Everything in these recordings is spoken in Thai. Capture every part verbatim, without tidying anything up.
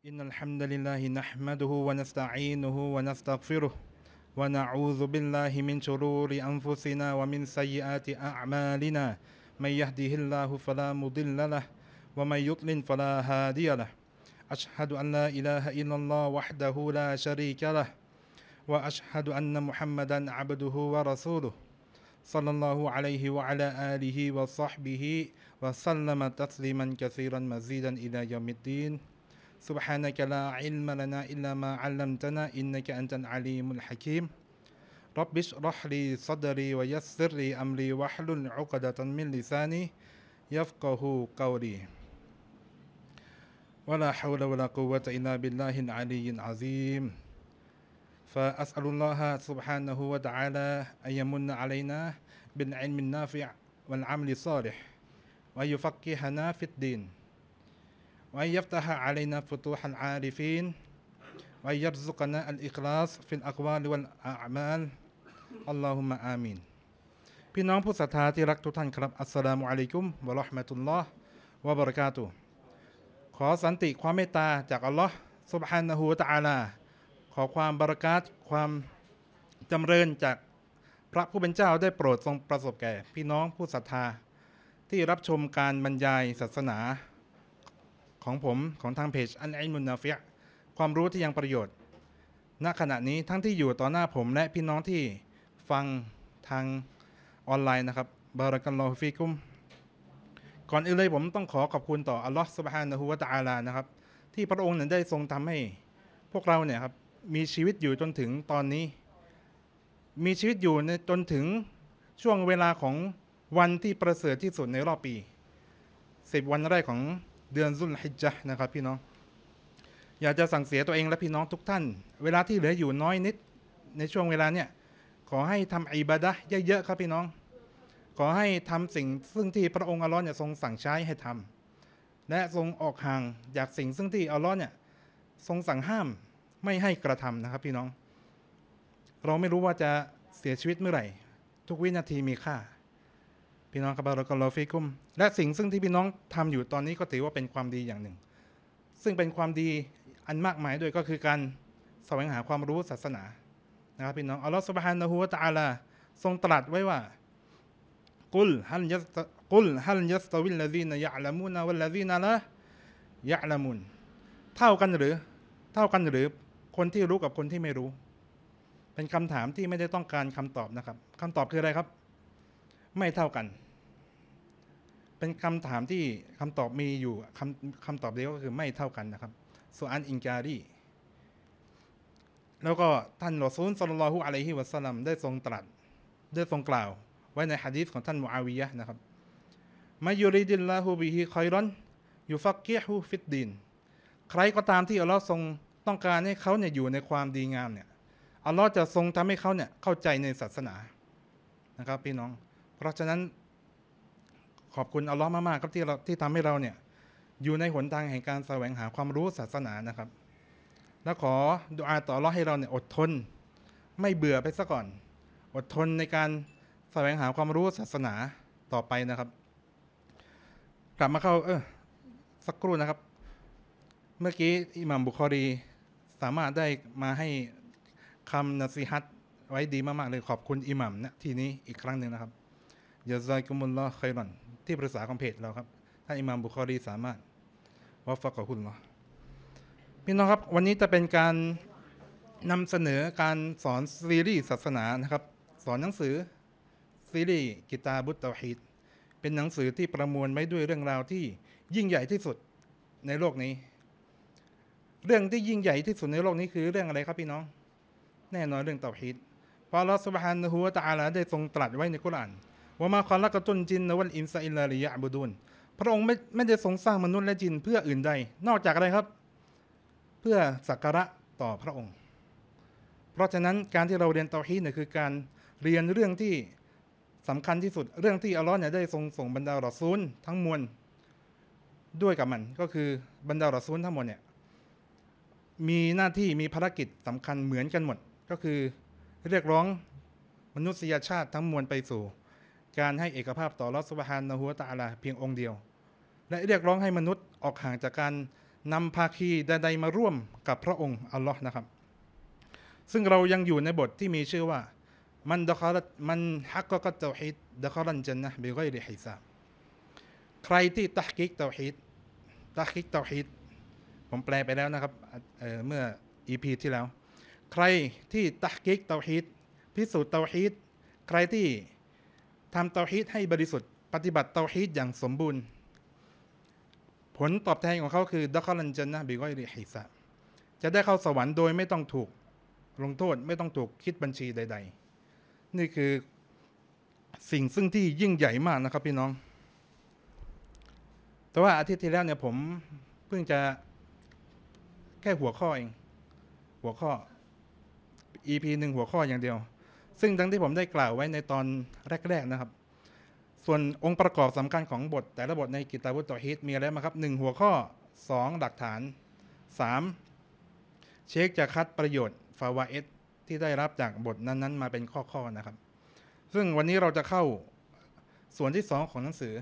إن الحمد لله نحمده ونستعينه ونستغفره ونعوذ بالله من شرور أنفسنا ومن سيئات أعمالنا من يهده الله فلا مضل له ومن يضلل فلا هادي له أشهد أن لا إله إلا الله وحده لا شريك له وأشهد أن محمدا عبده ورسوله صلى الله عليه وعلى آله وصحبه وسلم تسليما كثيرا مزيدا إلى يوم الدين سبحانك لا علم لنا إلا ما علمتنا إنك أنت العليم الحكيم رب اشرح لي صدري ويسر لي أمري واحلل عقدة من لساني يفقه قولي ولا حول ولا قوة إلا بالله العلي العظيم فأسأل الله سبحانه وتعالى أن يمن علينا بالعلم النافع والعمل الصالح ويفقهنا في الدين وأن يفتح علينا فتوح العارفين وأن يرزقنا الإخلاص في الأقوال والأعمال اللهم آمين พี่น้องผู้ศรัทธาที่รักทุกท่านครับอัสสลามุอะลัยกุมวะเราะห์มะตุลลอฮ์วะบะเราะกาตุฮ์ขอสันติความเมตตาจากอัลลอฮ์ซุบฮานะฮูวะตะอาลาขอความบะเราะกาตความจำเริญจากพระผู้เป็นเจ้าได้โปรดทรงประสบแก่พี่น้องผู้ศรัทธาที่รับชมการบรรยายศาสนาของผมของทางเพจอันอิลมุนนาฟิอ์ความรู้ที่ยังประโยชน์ณขณะนี้ทั้งที่อยู่ต่อหน้าผมและพี่น้องที่ฟังทางออนไลน์นะครับบารักัลลอฮุฟีกุมก่อนอื่นเลยผมต้องขอขอบคุณต่ออัลลอฮฺซุบฮานะฮูวะตะอาลานะครับที่พระองค์นั้นได้ทรงทำให้พวกเราเนี่ยครับมีชีวิตอยู่จนถึงตอนนี้มีชีวิตอยู่ในจนถึงช่วงเวลาของวันที่ประเสริฐที่สุดในรอบปีสิบวันแรกของเดือนซุลฮิจญะห์นะครับพี่น้องอยากจะสั่งเสียตัวเองและพี่น้องทุกท่านเวลาที่เหลืออยู่น้อยนิดในช่วงเวลาเนี่ยขอให้ทำอิบาดะห์เยอะๆครับพี่น้องขอให้ทำสิ่งซึ่งที่พระองค์อัลเลาะห์เนี่ยทรงสั่งใช้ให้ทำและทรงออกห่างจากสิ่งซึ่งที่อัลเลาะห์เนี่ยทรงสั่งห้ามไม่ให้กระทำนะครับพี่น้องเราไม่รู้ว่าจะเสียชีวิตเมื่อไหร่ทุกวินาทีมีค่าพี่น้องครับบารอกัลลอฮุฟีกุมและสิ่งซึ่งที่พี่น้องทำอยู่ตอนนี้ก็ถือว่าเป็นความดีอย่างหนึ่งซึ่งเป็นความดีอันมากมายด้วยก็คือการแสวงหาความรู้ศาสนานะครับพี่น้องอัลลอฮฺซุบฮานะฮูวะตะอาลาทรงตรัสไว้ว่ากุลฮัลยัสกุลฮัลยัสตวิลละซีนยะละมูนวัลละซีนละยะละมูนเท่ากันหรือเท่ากันหรือคนที่รู้กับคนที่ไม่รู้เป็นคำถามที่ไม่ได้ต้องการคำตอบนะครับคำตอบคืออะไรครับไม่เท่ากันเป็นคำถามที่คำตอบมีอยู่คำคำตอบเดียวก็คือไม่เท่ากันนะครับสุอันอินการีแล้วก็ท่านรอซูลศ็อลลัลลอฮุอะลัยฮิวะซัลลัมได้ทรงตรัสได้ทรงกล่าวไว้ในหะดีษของท่านมุอาวิยะห์นะครับมัยยูริดิลลาฮุบิฮิคอยรอนยูฟักกิฮุฟิดดีนใครก็ตามที่อัลลอฮ์ทรงต้องการให้เขาเนี่ยอยู่ในความดีงามเนี่ยอัลลอฮ์จะทรงทำให้เขาเนี่ยเข้าใจในศาสนานะครับพี่น้องเพราะฉะนั้นขอบคุณอัลลอฮ์มากๆครับที่เราที่ทำให้เราเนี่ยอยู่ในหนทางแห่งการแสวงหาความรู้ศาสนานะครับและขอดุอาอ์ต่ออัลลอฮ์ให้เราเนี่ยอดทนไม่เบื่อไปซะก่อนอดทนในการแสวงหาความรู้ศาสนาต่อไปนะครับกลับมาเข้าเออสักครู่นะครับเมื่อกี้อิหม่ามบุคอรีสามารถได้มาให้คำนซีฮัตไว้ดีมากๆเลยขอบคุณอิหม่ามณที่นี้อีกครั้งหนึ่งนะครับยาซากุมุลลอฮ์ค็อยรอนที่ปรึกษาของเพจเราครับท่านอิหม่ามบุคอรีสามารถวะฟักะฮุลลอฮ์พี่น้องครับวันนี้จะเป็นการนำเสนอการสอนซีรีส์ศาสนานะครับสอนหนังสือซีรีส์กิตาบุตเตาฮีดเป็นหนังสือที่ประมวลไว้ด้วยเรื่องราวที่ยิ่งใหญ่ที่สุดในโลกนี้เรื่องที่ยิ่งใหญ่ที่สุดในโลกนี้คือเรื่องอะไรครับพี่น้องแน่นอนเรื่องเตาฮีดเพราะอัลลอฮ์ซุบฮานะฮูวะตะอาลาได้ทรงตรัสไว้ในกุรอานวะมาคอลักะตุลญินนะวัลอินซาอิลลาลิยะอ์บุดูนพระองค์ไม่ไม่ได้ทรงสร้างมนุษย์และจินเพื่ออื่นใดนอกจากอะไรครับเพื่อสักการะต่อพระองค์เพราะฉะนั้นการที่เราเรียนเตาฮีดเนี่ยคือการเรียนเรื่องที่สำคัญที่สุดเรื่องที่อัลลอฮ์เนี่ยได้ทรงส่งบรรดารอซูลทั้งมวลด้วยกับมันก็คือบรรดารอซูลทั้งหมดเนี่ยมีหน้าที่มีภารกิจสำคัญเหมือนกันหมดก็คือเรียกร้องมนุษยชาติทั้งมวลไปสู่การให้เอกภาพต่ออัลลอฮฺซุบฮานะฮูวะตะอาลาเพียงองค์เดียวและเรียกร้องให้มนุษย์ออกห่างจากการ นำภาคีใดๆมาร่วมกับพระองค์อัลลอฮ์นะครับซึ่งเรายังอยู่ในบทที่มีชื่อว่ามันดะคารัตมันฮักกะกัตเตาฮีดดะคารันจันนะห์บิฆอยริฮิซาบใครที่ตัฮกิกเตาฮีดตัฮกิกเตาฮีดผมแปลไปแล้วนะครับ เ, เมื่อ อี พี ที่แล้วใครที่ตัฮกิกเตาฮีดพิสูจน์เตาฮีดใครที่ทำเตาฮีดให้บริสุทธิ์ปฏิบัติเตาฮีดอย่างสมบูรณ์ผลตอบแทนของเขาคือดะคารันจันนะห์บิฆอยริฮิซาบจะได้เข้าสวรรค์โดยไม่ต้องถูกลงโทษไม่ต้องถูกคิดบัญชีใดๆนี่คือสิ่งซึ่งที่ยิ่งใหญ่มากนะครับพี่น้องแต่ว่าอาทิตย์ที่แล้วเนี่ยผมเพิ่งจะแค่หัวข้อเองหัวข้อ อี พี หนึ่งหัวข้ออย่างเดียวซึ่งทั้งที่ผมได้กล่าวไว้ในตอนแรกๆนะครับส่วนองค์ประกอบสำคัญของบทแต่ละบทในกิตาบุตตอฮิดมีอะไรมาครับหนึ่งหัวข้อสองหลักฐานสามเชคจะคัดประโยชน์ฟาวาเอตที่ได้รับจากบทนั้นๆมาเป็นข้อๆนะครับซึ่งวันนี้เราจะเข้าส่วนที่สองของหนังสือ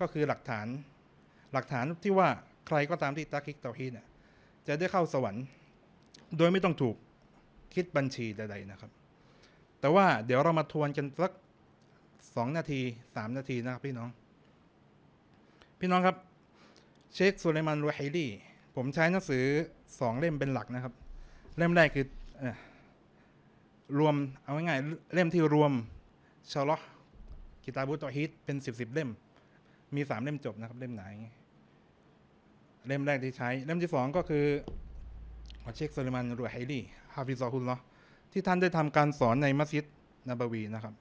ก็คือหลักฐานหลักฐานที่ว่าใครก็ตามที่ตักกิกเตาฮีดเนี่ยจะได้เข้าสวรรค์โดยไม่ต้องถูกคิดบัญชีใดๆนะครับแต่ว่าเดี๋ยวเรามาทวนกันสักสองนาทีสามนาทีนะครับพี่น้องพี่น้องครับเชคสุไลมานรูไฮลีผมใช้หนังสือสองเล่มเป็นหลักนะครับเล่มแรกคือรวมเอาง่ายๆเล่มที่รวมชะลอกิตาบุตตอฮิดเป็นสิบสิบเล่มมีสามเล่มจบนะครับเล่มไหนเล่มแรกที่ใช้เล่มที่สองก็คือเชคโซเลมานรูไฮลีฮาฟิซอฮุลลอฮ์ที่ท่านได้ทำการสอนในมัสยิดนบวีนะครับ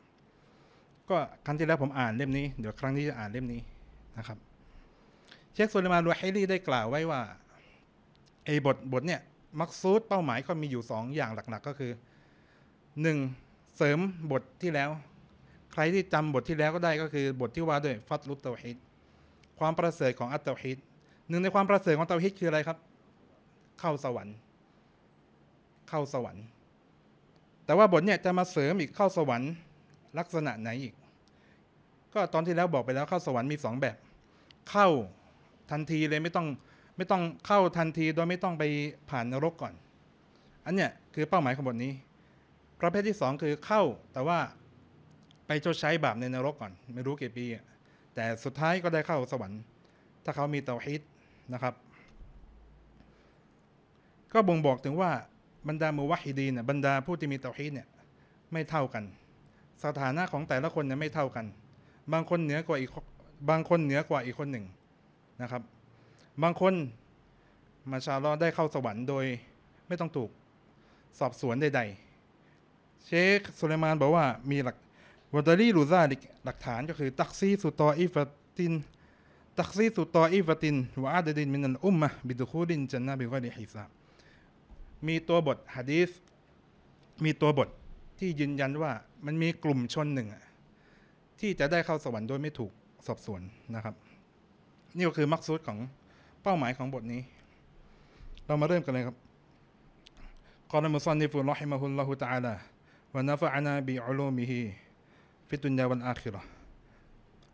ก็ครั้งที่แล้วผมอ่านเล่มนี้เดี๋ยวครั้งนี้จะอ่านเล่มนี้นะครับเชคโซเลมานรูไฮลีได้กล่าวไว้ว่าไอ้บทบทเนี่ยมักซูดเป้าหมายก็มีอยู่สองอย่างหลักๆก็คือหนึ่งเสริมบทที่แล้วใครที่จำบทที่แล้วก็ได้ก็คือบทที่ว่าด้วยฟัดลุตเตาฮิดความประเสริฐของอัตเตาฮิดหนึ่งในความประเสริฐของเตาฮิดคืออะไรครับเข้าสวรรค์เข้าสวรรค์แต่ว่าบทเนี่ยจะมาเสริมอีกเข้าสวรรค์ลักษณะไหนอีกก็ตอนที่แล้วบอกไปแล้วเข้าสวรรค์มีสองแบบเข้าทันทีเลยไม่ต้องไม่ต้องเข้าทันทีโดยไม่ต้องไปผ่านนรกก่อนอันเนี้ยคือเป้าหมายของบทนี้ประเภทที่สองคือเข้าแต่ว่าไปชดใช้บาปในนรกก่อนไม่รู้กี่ปีแต่สุดท้ายก็ได้เข้าสวรรค์ถ้าเขามีเตาฮีดนะครับก็บ่งบอกถึงว่าบรรดามุวะฮิดีนบรรดาผู้ที่มีเตาฮีดเนี่ยไม่เท่ากันสถานะของแต่ละคนเนี่ยไม่เท่ากันบางคนเหนือกว่าอีกบางคนเหนือกว่าอีกคนหนึ่งนะครับบางคนมาชาลอได้เข้าสวรรค์โดยไม่ต้องถูกสอบสวนใดๆเชคสุไลมานบอกว่ามีหลักวอดารีลูซาลิกหลักฐานก็คือตักซีสุตออิฟตินตักซีสุตออิฟตินวะอาดดินมินัลอุมมะห์บิดุคูลินจันนะห์บิฆอยริฮิซาบมีตัวบทหะดีษมีตัวบทที่ยืนยันว่ามันมีกลุ่มชนหนึ่งที่จะได้เข้าสวรรค์โดยไม่ถูกสอบสวนนะครับนี่ก็คือมักซูดของเป้าหมายของบทนี้เรามาเริ่มกันเลยครับกอลมุซอนนิฟุลลอฮิมะฮุลลอฮุตะอาลาวะนะฟะอะนาบิอุลูมิฮิฟิดุนยาวัลอาคิเราะห์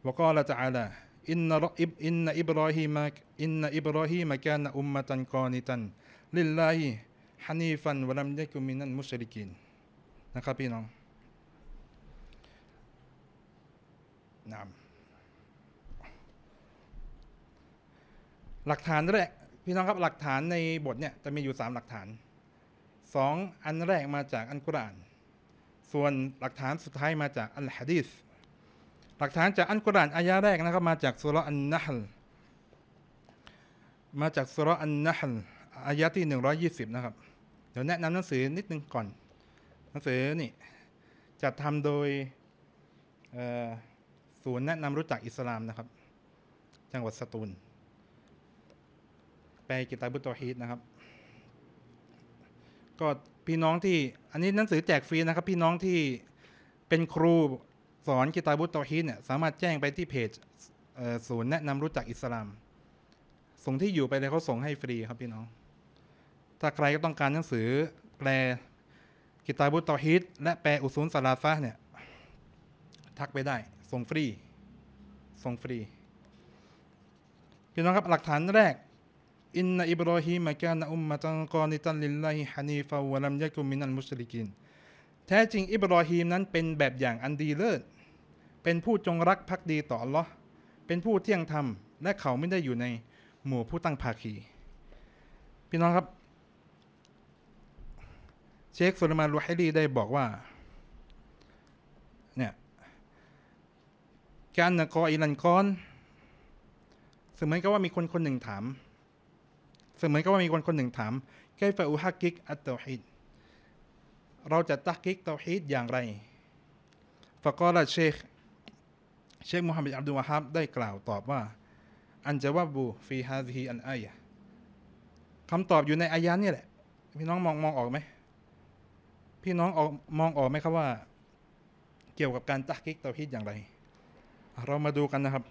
วะกอละตะอาลาอินนะรออิบอินนะอิบรอฮีมะอินนะอิบรอฮีมะกานะอุมมะตันกอนิตันลิลลาฮิฮะนีฟันวะลัมยะกุมินัลมุชริกีนนะครับพี่น้องนะหลักฐานแรกพี่น้องครับหลักฐานในบทเนี่ยจะมีอยู่สามหลักฐานสองอันแรกมาจากอัลกุรอานส่วนหลักฐานสุดท้ายมาจากอัลฮะดีษหลักฐานจากอัลกุรอานอายะแรกนะครับมาจากซูเราะห์อันนะห์ลมาจากซูเราะห์อันนะห์ลอายะที่หนึ่งร้อยยี่สิบนะครับเดี๋ยวแนะนำหนังสือนิดนึงก่อนหนังสือนี่จัดทำโดยศูนย์แนะนำรู้จักอิสลามนะครับจังหวัดสตูลแปลกิตาบุตตอฮีดนะครับก็พี่น้องที่อันนี้หนังสือแจกฟรีนะครับพี่น้องที่เป็นครูสอนกิตาบุตตอฮีดเนี่ยสามารถแจ้งไปที่เพจศูนย์แนะนำรู้จักอิสลามส่งที่อยู่ไปเลยเขาส่งให้ฟรีครับพี่น้องถ้าใครก็ต้องการหนังสือแปลกิตาบุตตอฮีดและแปลอุซูลซะลาฟะห์เนี่ยทักไปได้ส่งฟรีส่งฟรีพี่น้องครับหลักฐานแรก อินนะอิบรอฮีมะกานะอุมมะตันกอนิตันลิลลาฮิฮะนีฟะวะลัมยะกุมินัลมุชริกีนแท้จริงอิบรอฮีมนั้นเป็นแบบอย่างอันดีเลิศเป็นผู้จงรักภักดีต่ออัลเลาะห์เป็นผู้เที่ยงธรรมและเขาไม่ได้อยู่ในหมู่ผู้ตั้งภาคีพี่น้องครับเชคซุลัยมาน รูฮีลีได้บอกว่าเนี่ยการนะกออิลันกอนเสมือนกับว่ามีคนคนหนึ่งถามเสมือนกับว่ามีคนคนหนึ่งถามไกฟะอุฮักกิกอัตตอฮีดเราจะตักกิกเตาฮีดอย่างไรฟะกอละเชคเชคมุฮัมมัดอับดุลวะฮับได้กล่าวตอบว่าอันจะว่าบูฟีฮาซิฮีอันอายะคำตอบอยู่ในอายะนี่แหละพี่น้องมองมองออกไหมพี่น้องออกมองออกไหมครับว่าเกี่ยวกับการตักกิกเตาฮีดอย่างไรเรามาดูกันนะครับ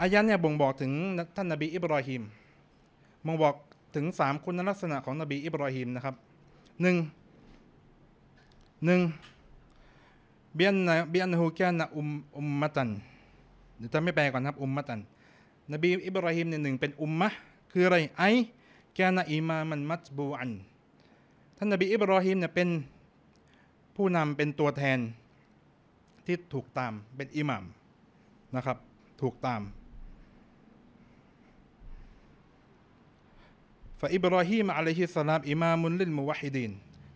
อายะเนี่ยบ่งบอกถึงท่านนบีอิบรอฮีมบ่งบอกถึงสามคุณลักษณะของนบีอิบรอฮีมนะครับหนึ่งหนึ่งเบียนนะเบียนฮูแกนะอุมอุมมะตันเดี๋ยวจะไม่แปลก่อนครับอุมมะตันนบีอิบรอฮีมเนี่ยหนึ่งเป็นอุมมะคืออะไรไอแกนะอิมามันมัตบูอันท่านนบีอิบรอฮีมเนี่ยเป็นผู้นำเป็นตัวแทนที่ถูกตามเป็นอิหม่ามนะครับถูกตามฟะอิบรอฮีมอะลัยฮิสสลามอิมามุลลิลมุวะฮิดีน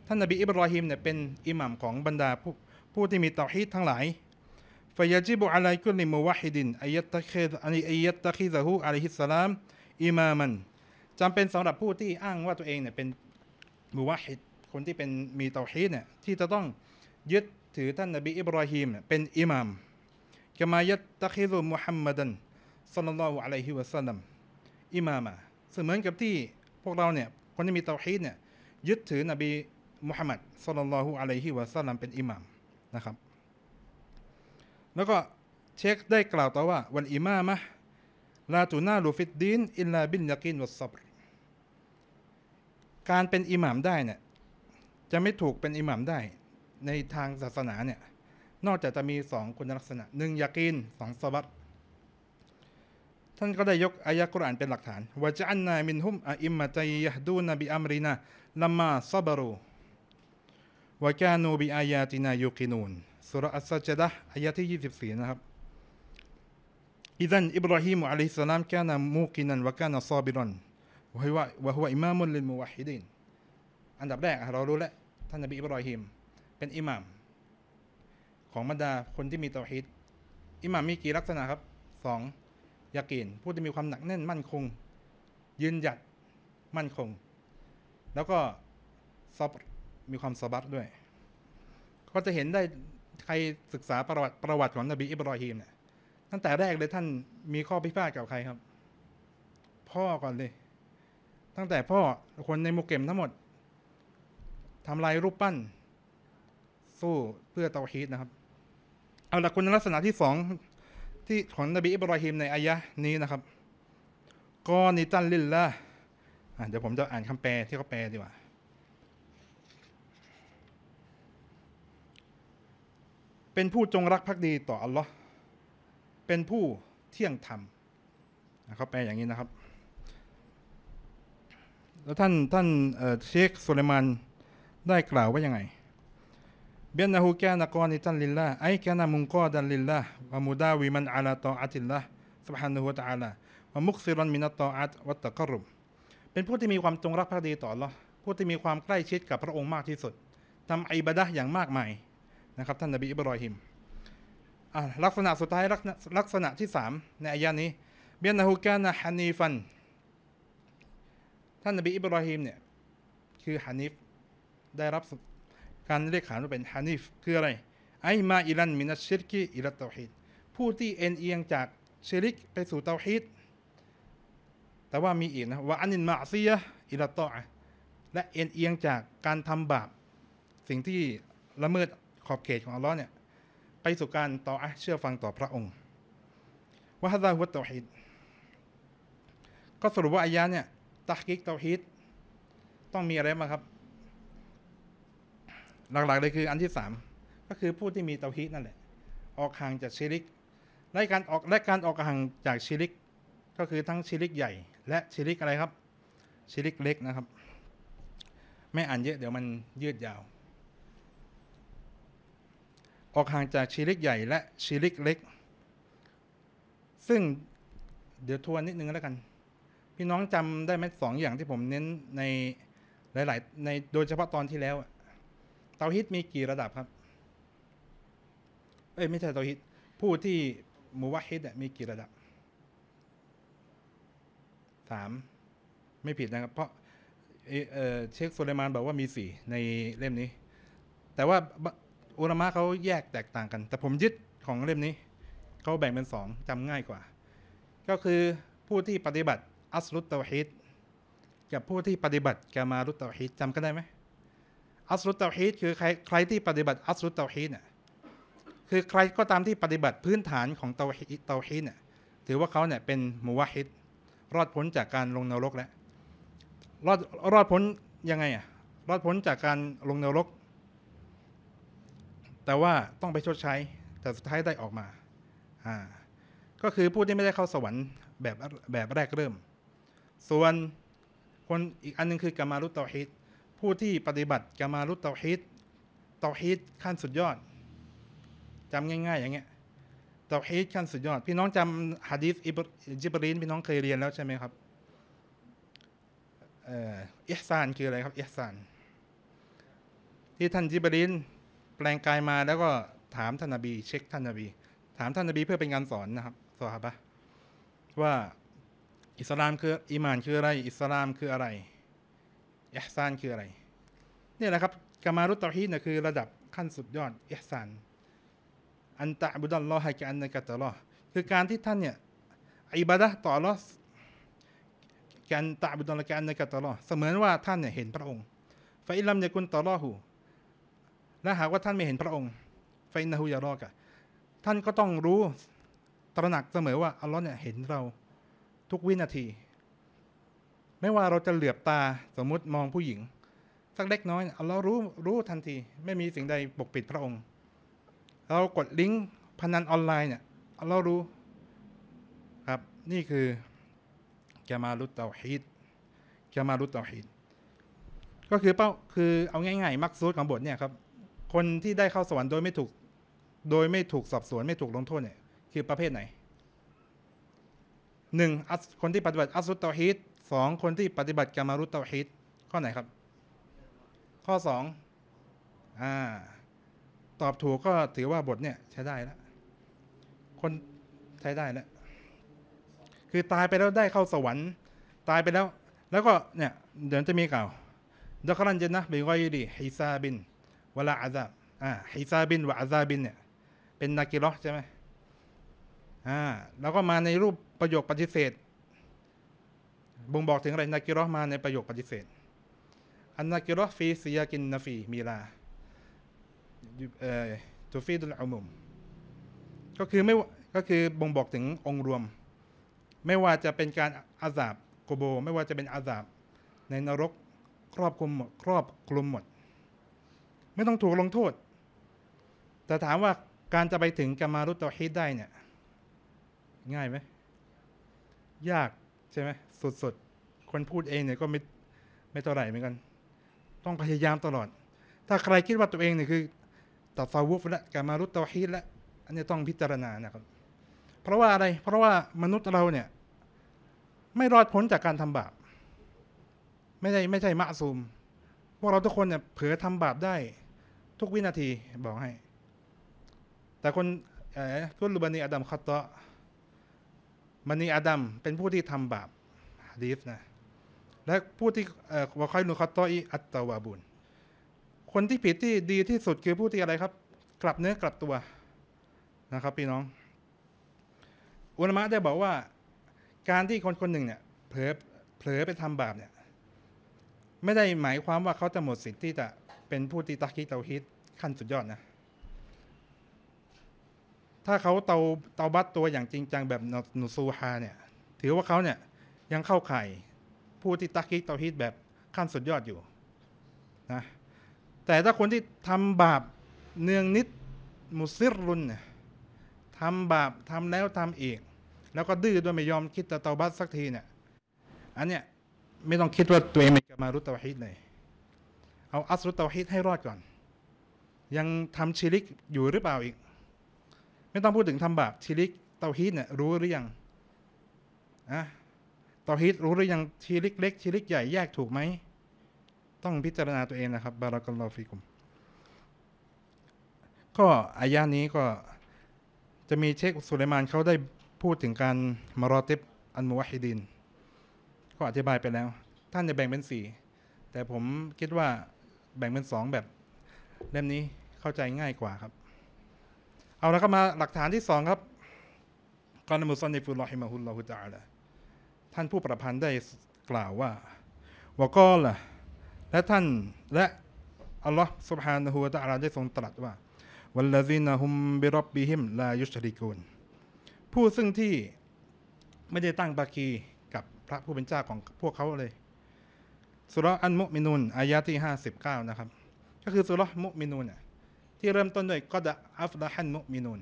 ท่านนบีอิบรอฮีมเนี่ยเป็นอิหม่ามของบรรดาผู้ผู้ที่มีเตาฮีดทั้งหลายฟะยะจิบุอะลัยกุลิมุวะฮิดินอัยยัตตะคิซอันอัยยัตตะคิซะฮูอะลัยฮิสสลามอิมามันจำเป็นสำหรับผู้ที่อ้างว่าตัวเองเนี่ยเป็นมุวะฮิดคนที่เป็นมีเตาฮีดเนี่ยที่จะต้องยึดถือท่านนบีอิบรอฮีมเนี่ยเป็นอิหม่ามกะมายัตตะคิซุมุฮัมมัดันศ็อลลัลลอฮุอะลัยฮิวะซัลลัมอิมามะซึ่งเหมือนกับที่พวกเราเนี่ยคนที่มีเตาฮีดเนี่ยยึดถือนบีมุฮัมมัดศ็อลลัลลอฮุอะลัยฮิวะซัลลัมเป็นอิหม่ามนะครับแล้วก็เชคได้กล่าวต่อว่าวันอิมามะลาตุนาลูฟิดดีนอิลลาบิลยะกีนวัสซับรการเป็นอิหม่ามได้เนี่ยจะไม่ถูกเป็นอิหม่ามได้ในทางศาสนาเนี่ยนอกจากจะมีสองคุณลักษณะหนึ่งยากีนสองซะบัรท่านก็ได้ยกอายะกุรอานเป็นหลักฐานวะจะอันนามินฮุมอะอิมมะตัยยะฮดูนะบิอัมรินะลัมมาซะบะรูวะกานูบิอายาตินายูกินูนซูเราะฮ์อัสซัจดะฮ์อายะที่ยี่สิบสี่นะครับอิซันอิบรอฮีมอะลัยฮิสสลามกานะมูกินันวะกานะซอบิรันวะฮุวะวะฮุวะอิมามลิลมุวะฮิดีนอันดับแรกเรารู้แล้วท่านนบีอิบรอฮีมเป็นอิหม่ามของบรรดาคนที่มีเตาฮีดอิหม่ามมีกี่ลักษณะครับสองยากีนผู้ที่มีความหนักแน่นมั่นคงยืนหยัดมั่นคงแล้วก็ซอบมีความซอบัตด้วยก็จะเห็นได้ใครศึกษาประวัติประวัติของนบีอิบรอฮีมเนี่ยตั้งแต่แรกเลยท่านมีข้อพิพาทกับใครครับพ่อก่อนเลยตั้งแต่พ่อคนในมุกเก็มทั้งหมดทำลายรูปปั้นสู้เพื่อเตาฮีดนะครับเอาละคุณลักษณะที่สองที่ของนบีอิบรอฮีมในอายะนี้นะครับกอนิตันลิลละเดี๋ยวผมจะอ่านคำแปลที่เขาแปลดีกว่าเป็นผู้จงรักภักดีต่ออัลลอฮ์เป็นผู้เที่ยงธรรมเขาแปลอย่างนี้นะครับแล้วท่านท่านเชคสุไลมานได้กล่าวว่ายังไงเบียนนะฮูแกนะกอนิตันลิลละไอแกนะมุนกอดันลิลละวะมุดาวิมันอะลาตออะติลละซุบฮานะฮูวะตะอาลาวะมุกซิรันมินัตตออะตวัตตะกะรรุบเป็นผู้ที่มีความจงรักภักดีต่ออัลลอฮ์ผู้ที่มีความใกล้ชิดกับพระองค์มากที่สุดทำอิบาดะห์อย่างมากมายนะครับท่านนบีอิบรอฮีมลักษณะสุดท้ายลักษณะที่สามในอายะนี้เบียนนะฮูแกนะฮานีฟันท่านนบีอิบรอฮีมเนี่ยคือฮานิฟได้รับการเรียกขานว่าเป็นฮานิฟคืออะไรไอมาอิลันมินัชชิริกอิลัตเตาฮีดผู้ที่เอ็นเอียงจากชิริกไปสู่เตาฮีดแต่ว่ามีอีกนะว่าอันนินมาอซียะอิลัตตออะและเอ็นเอียงจากการทำบาปสิ่งที่ละเมิดขอบเขตของอัลลอฮ์เนี่ยไปสู่การตออะห์เชื่อฟังต่อพระองค์วะฮะซาฮุตเตาฮีดก็สรุปว่าอายะเนี่ยตักกิกเตาฮีดต้องมีอะไรบ้างครับหลักๆเลยคืออันที่สามก็คือผู้ที่มีเตาฮีดนั่นแหละออกห่างจากชิริกและการออกและการออกห่างจากชิริกก็คือทั้งชิริกใหญ่ และชิริกอะไรครับชิริกเล็กนะครับไม่อ่านเยอะเดี๋ยวมันยืดยาวออกห่างจากชิริกใหญ่และชิริกเล็กซึ่งเดี๋ยวทวนนิดนึงแล้วกันพี่น้องจำได้ไหมสองอย่างที่ผมเน้นในหลายๆในโดยเฉพาะตอนที่แล้วเตาฮีดมีกี่ระดับครับเอ้ยไม่ใช่เตาฮีดผู้ที่มุวะฮิดมีกี่ระดับสามไม่ผิดนะครับเพราะเอ่อเชคสุไลมานบอกว่ามีสี่ในเล่มนี้แต่ว่าอุลามะเขาแยกแตกต่างกันแต่ผมยึดของเล่มนี้เขาแบ่งเป็นสองจำง่ายกว่าก็คือผู้ที่ปฏิบัติอัสลุตเตาฮีดกับผู้ที่ปฏิบัติกามาลุตเตาฮีดจำกันได้ไหมอัสลุตเตาฮีดคือใครใครที่ปฏิบัติอัสลุตเตาฮีดเนี่ยคือใครก็ตามที่ปฏิบัติพื้นฐานของเตาฮีดเตาฮีดเนี่ยถือว่าเขาเนี่ยเป็นมุวะฮิดรอดพ้นจากการลงนรกแล้วรอดรอดพ้นยังไงอ่ะรอดพ้นจากการลงนรกแต่ว่าต้องไปชดใช้แต่สุดท้ายได้ออกมาอ่าก็คือผู้ที่ไม่ได้เข้าสวรรค์แบบแบบแรกเริ่มส่วนคนอีกอันนึงคือกามาลุตเตาฮีดผู้ที่ปฏิบัติกามาลุตเตาฮีดเตาฮีดขั้นสุดยอดจำง่ายๆอย่างเงี้ยเตาฮีดขั้นสุดยอดพี่น้องจำหะดีษญิบรีลพี่น้องเคยเรียนแล้วใช่ไหมครับอิห์ซานคืออะไรครับอิห์ซานที่ท่านญิบรีลแปลงกายมาแล้วก็ถามท่านนบีเช็คท่านนบีถามท่านนบีเพื่อเป็นการสอนนะครับซอฮาบะห์ว่าอิสลามคืออีหม่านคืออะไรอิสลามคืออะไรอิห์ซานคืออะไรนี่แหละครับกามาลุตเตาฮีดเนี่ยคือระดับขั้นสุดยอดอิห์ซานอันตะบุดัลลอฮะกะอันนะกะตะลอคือการที่ท่านเนี่ยอิบาดะห์ต่ออัลเลาะห์การตะบุดัลลอฮะกะอันนะกะตะลอเสมือนว่าท่านเนี่ยเห็นพระองค์ฟะอินลัมยะกุนตะลอฮูและหากว่าท่านไม่เห็นพระองค์ฟะอินนะฮูยะรอกะท่านก็ต้องรู้ตระหนักเสมอว่าอัลเลาะห์เนี่ยเห็นเราทุกวินาทีไม่ว่าเราจะเหลือบตาสมมุติมองผู้หญิงสักเล็กน้อยอัลเลาะห์รู้รู้ทันทีไม่มีสิ่งใดปกปิดพระองค์เรากดลิงก์พนันออนไลน์เนี่ยอัลเลาะห์รู้ครับนี่คือกามาลุตเตาฮีดกามาลุตเตาฮีดก็คือเป้าคือเอาง่ายๆมักซูดของบทเนี่ยครับคนที่ได้เข้าสวรรค์โดยไม่ถูกโดยไม่ถูกสอบสวนไม่ถูกลงโทษเนี่ยคือประเภทไหนหนึ่งคนที่ปฏิบัติอัสลุตเตาฮีดสองคนที่ปฏิบัติกามาลุตเตาฮีดข้อไหนครับข้อสองอ่าตอบถูกก็ถือว่าบทเนี่ยใช้ได้แล้วคนใช้ได้แล้วคือตายไปแล้วได้เข้าสวรรค์ตายไปแล้วแล้วก็เนี่ยเดี๋ยวจะมีกล่าวดักรันเจนนะบิกอยดีฮิซาบินวะลาอาซาบอ่าฮิซาบินวะอาซาบินเนี่ยเป็นนากิรอใช่ไหมอ่าแล้วก็มาในรูปประโยคปฏิเสธบ่งบอกถึงอะไรนากิรอมาในประโยคปฏิเสธอันนากิรอฟีซียากินนาฟีมีลาตัวฟีดุลอุมุมก็คือไม่ก็คือบ่งบอกถึงองค์รวมไม่ว่าจะเป็นการอาซาบโกโบไม่ว่าจะเป็นอาซาบในนรกครอบคลุมหมดครอบคลุมหมดไม่ต้องถูกลงโทษแต่ถามว่าการจะไปถึงกามาลุตเตาฮีดได้เนี่ยง่ายไหมยากใช่ไหมสุดๆคนพูดเองเนี่ยก็ไม่ไม่เท่าไหร่เหมือนกันต้องพยายามตลอดถ้าใครคิดว่าตัวเองเนี่ยคือตัดซาวุฟและกามาลุตเตาฮีดและอันนี้ต้องพิจารณานะครับเพราะว่าอะไรเพราะว่ามนุษย์เราเนี่ยไม่รอดพ้นจากการทำบาปไม่ใช่ไม่ใช่มะซูมพวกเราทุกคนเนี่ยเผลอทำบาปได้ทุกวินาทีบอกให้แต่คนเอ๋กุลบานีอาดัมคัตตะบานีอาดัมเป็นผู้ที่ทำบาปฮะดีษนะและผู้ที่วะคอยนุคัตตะอิอัตตะวาบุนคนที่ผิดที่ดีที่สุดคือผู้ที่อะไรครับกลับเนื้อกลับตัวนะครับพี่น้องอุลามะได้บอกว่าการที่คนคนหนึ่งเนี่ยเผลอเผลอไปทำบาปเนี่ยไม่ได้หมายความว่าเขาจะหมดสิทธิ์ที่จะเป็นผู้ที่ตักกีเตาฮีดขั้นสุดยอดนะถ้าเขาเตาเตาบัตตัวอย่างจริงจังแบบนุซูฮาเนี่ยถือว่าเขาเนี่ยยังเข้าข่ายผู้ที่ตักกีเตาฮีดแบบขั้นสุดยอดอยู่นะแต่ถ้าคนที่ทำบาปเนืองนิดมุซิรุนเนี่ยทำบาปทำแล้วทำอีกแล้วก็ดื้อด้วยไม่ยอมคิดจะเตาบัตสักทีเนี่ย อันเนี้ยไม่ต้องคิดว่าตัวเองเป็นกามารุตเตาฮีดเลยเอาอัสรุตเตาฮีดให้รอดก่อนยังทำชิริกอยู่หรือเปล่าอีกไม่ต้องพูดถึงทำบาปชิริกเตาฮีดเนี่ยรู้หรือยังอะเตาฮีดรู้หรือยังชิริกเล็กชิริกใหญ่แยกถูกไหมต้องพิจารณาตัวเองนะครับบารักัลลอฮุฟิกุมก็อายะนี้ก็จะมีเชคสุลัยมานเขาได้พูดถึงการมารอติบอันมุวะฮิดีนก็อธิบายไปแล้วท่านจะแบ่งเป็นสี่แต่ผมคิดว่าแบ่งเป็นสองแบบเล่มนี้เข้าใจง่ายกว่าครับเอาแล้วก็มาหลักฐานที่สองครับกอลมุซอนิฟุลลอฮิมะฮุลลอฮุตะอาลาท่านผู้ประพันธ์ได้กล่าวว่าวะกอลและท่านและอัลลอฮฺซุบฮานะฮูวะตะอาลาได้ทรงตรัสว่าวัลลซีนะฮุมบิร็อบบิฮิมลายุชริกูนผู้ซึ่งที่ไม่ได้ตั้งภาคีกับพระผู้เป็นเจ้าของพวกเขาเลยสุเราะห์อัลมุอ์มินูนอายะที่ห้าสิบเก้านะครับก็คือสุเราะห์มุอ์มินูนที่เริ่มต้นด้วยกอดอัฟละฮัลมุอ์มินูน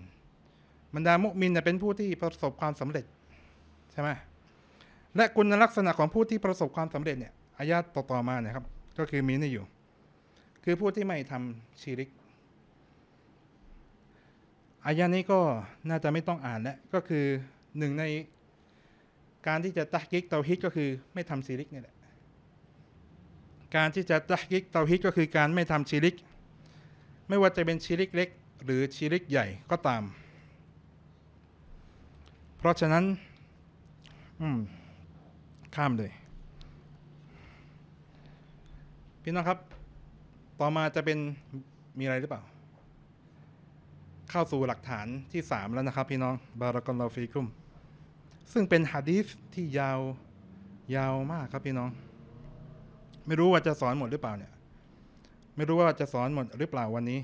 บรรดามุอ์มินเป็นผู้ที่ประสบความสำเร็จใช่ไหมและคุณลักษณะของผู้ที่ประสบความสำเร็จเนี่ยอายะต่อๆมาเนี่ยครับก็คือมีนี่อยู่คือผู้ที่ไม่ทำชิริกอายะนี้ก็น่าจะไม่ต้องอ่านแล้วก็คือหนึ่งในการที่จะตะกิกเตาฮิดก็คือไม่ทำชิริกนี่แหละการที่จะตะกิกเตาฮิดก็คือการไม่ทำชิริกไม่ว่าจะเป็นชิริกเล็กหรือชิริกใหญ่ก็ตามเพราะฉะนั้นอืมข้ามเลยพี่น้องครับต่อมาจะเป็นมีอะไรหรือเปล่าเข้าสู่หลักฐานที่สามแล้วนะครับพี่น้องบารักัลลอฮุฟีกุมซึ่งเป็นหะดีษที่ยาวยาวมากครับพี่น้องไม่รู้ว่าจะสอนหมดหรือเปล่าเนี่ยไม่รู้ว่าจะสอนหมดหรือเปล่าวันนี้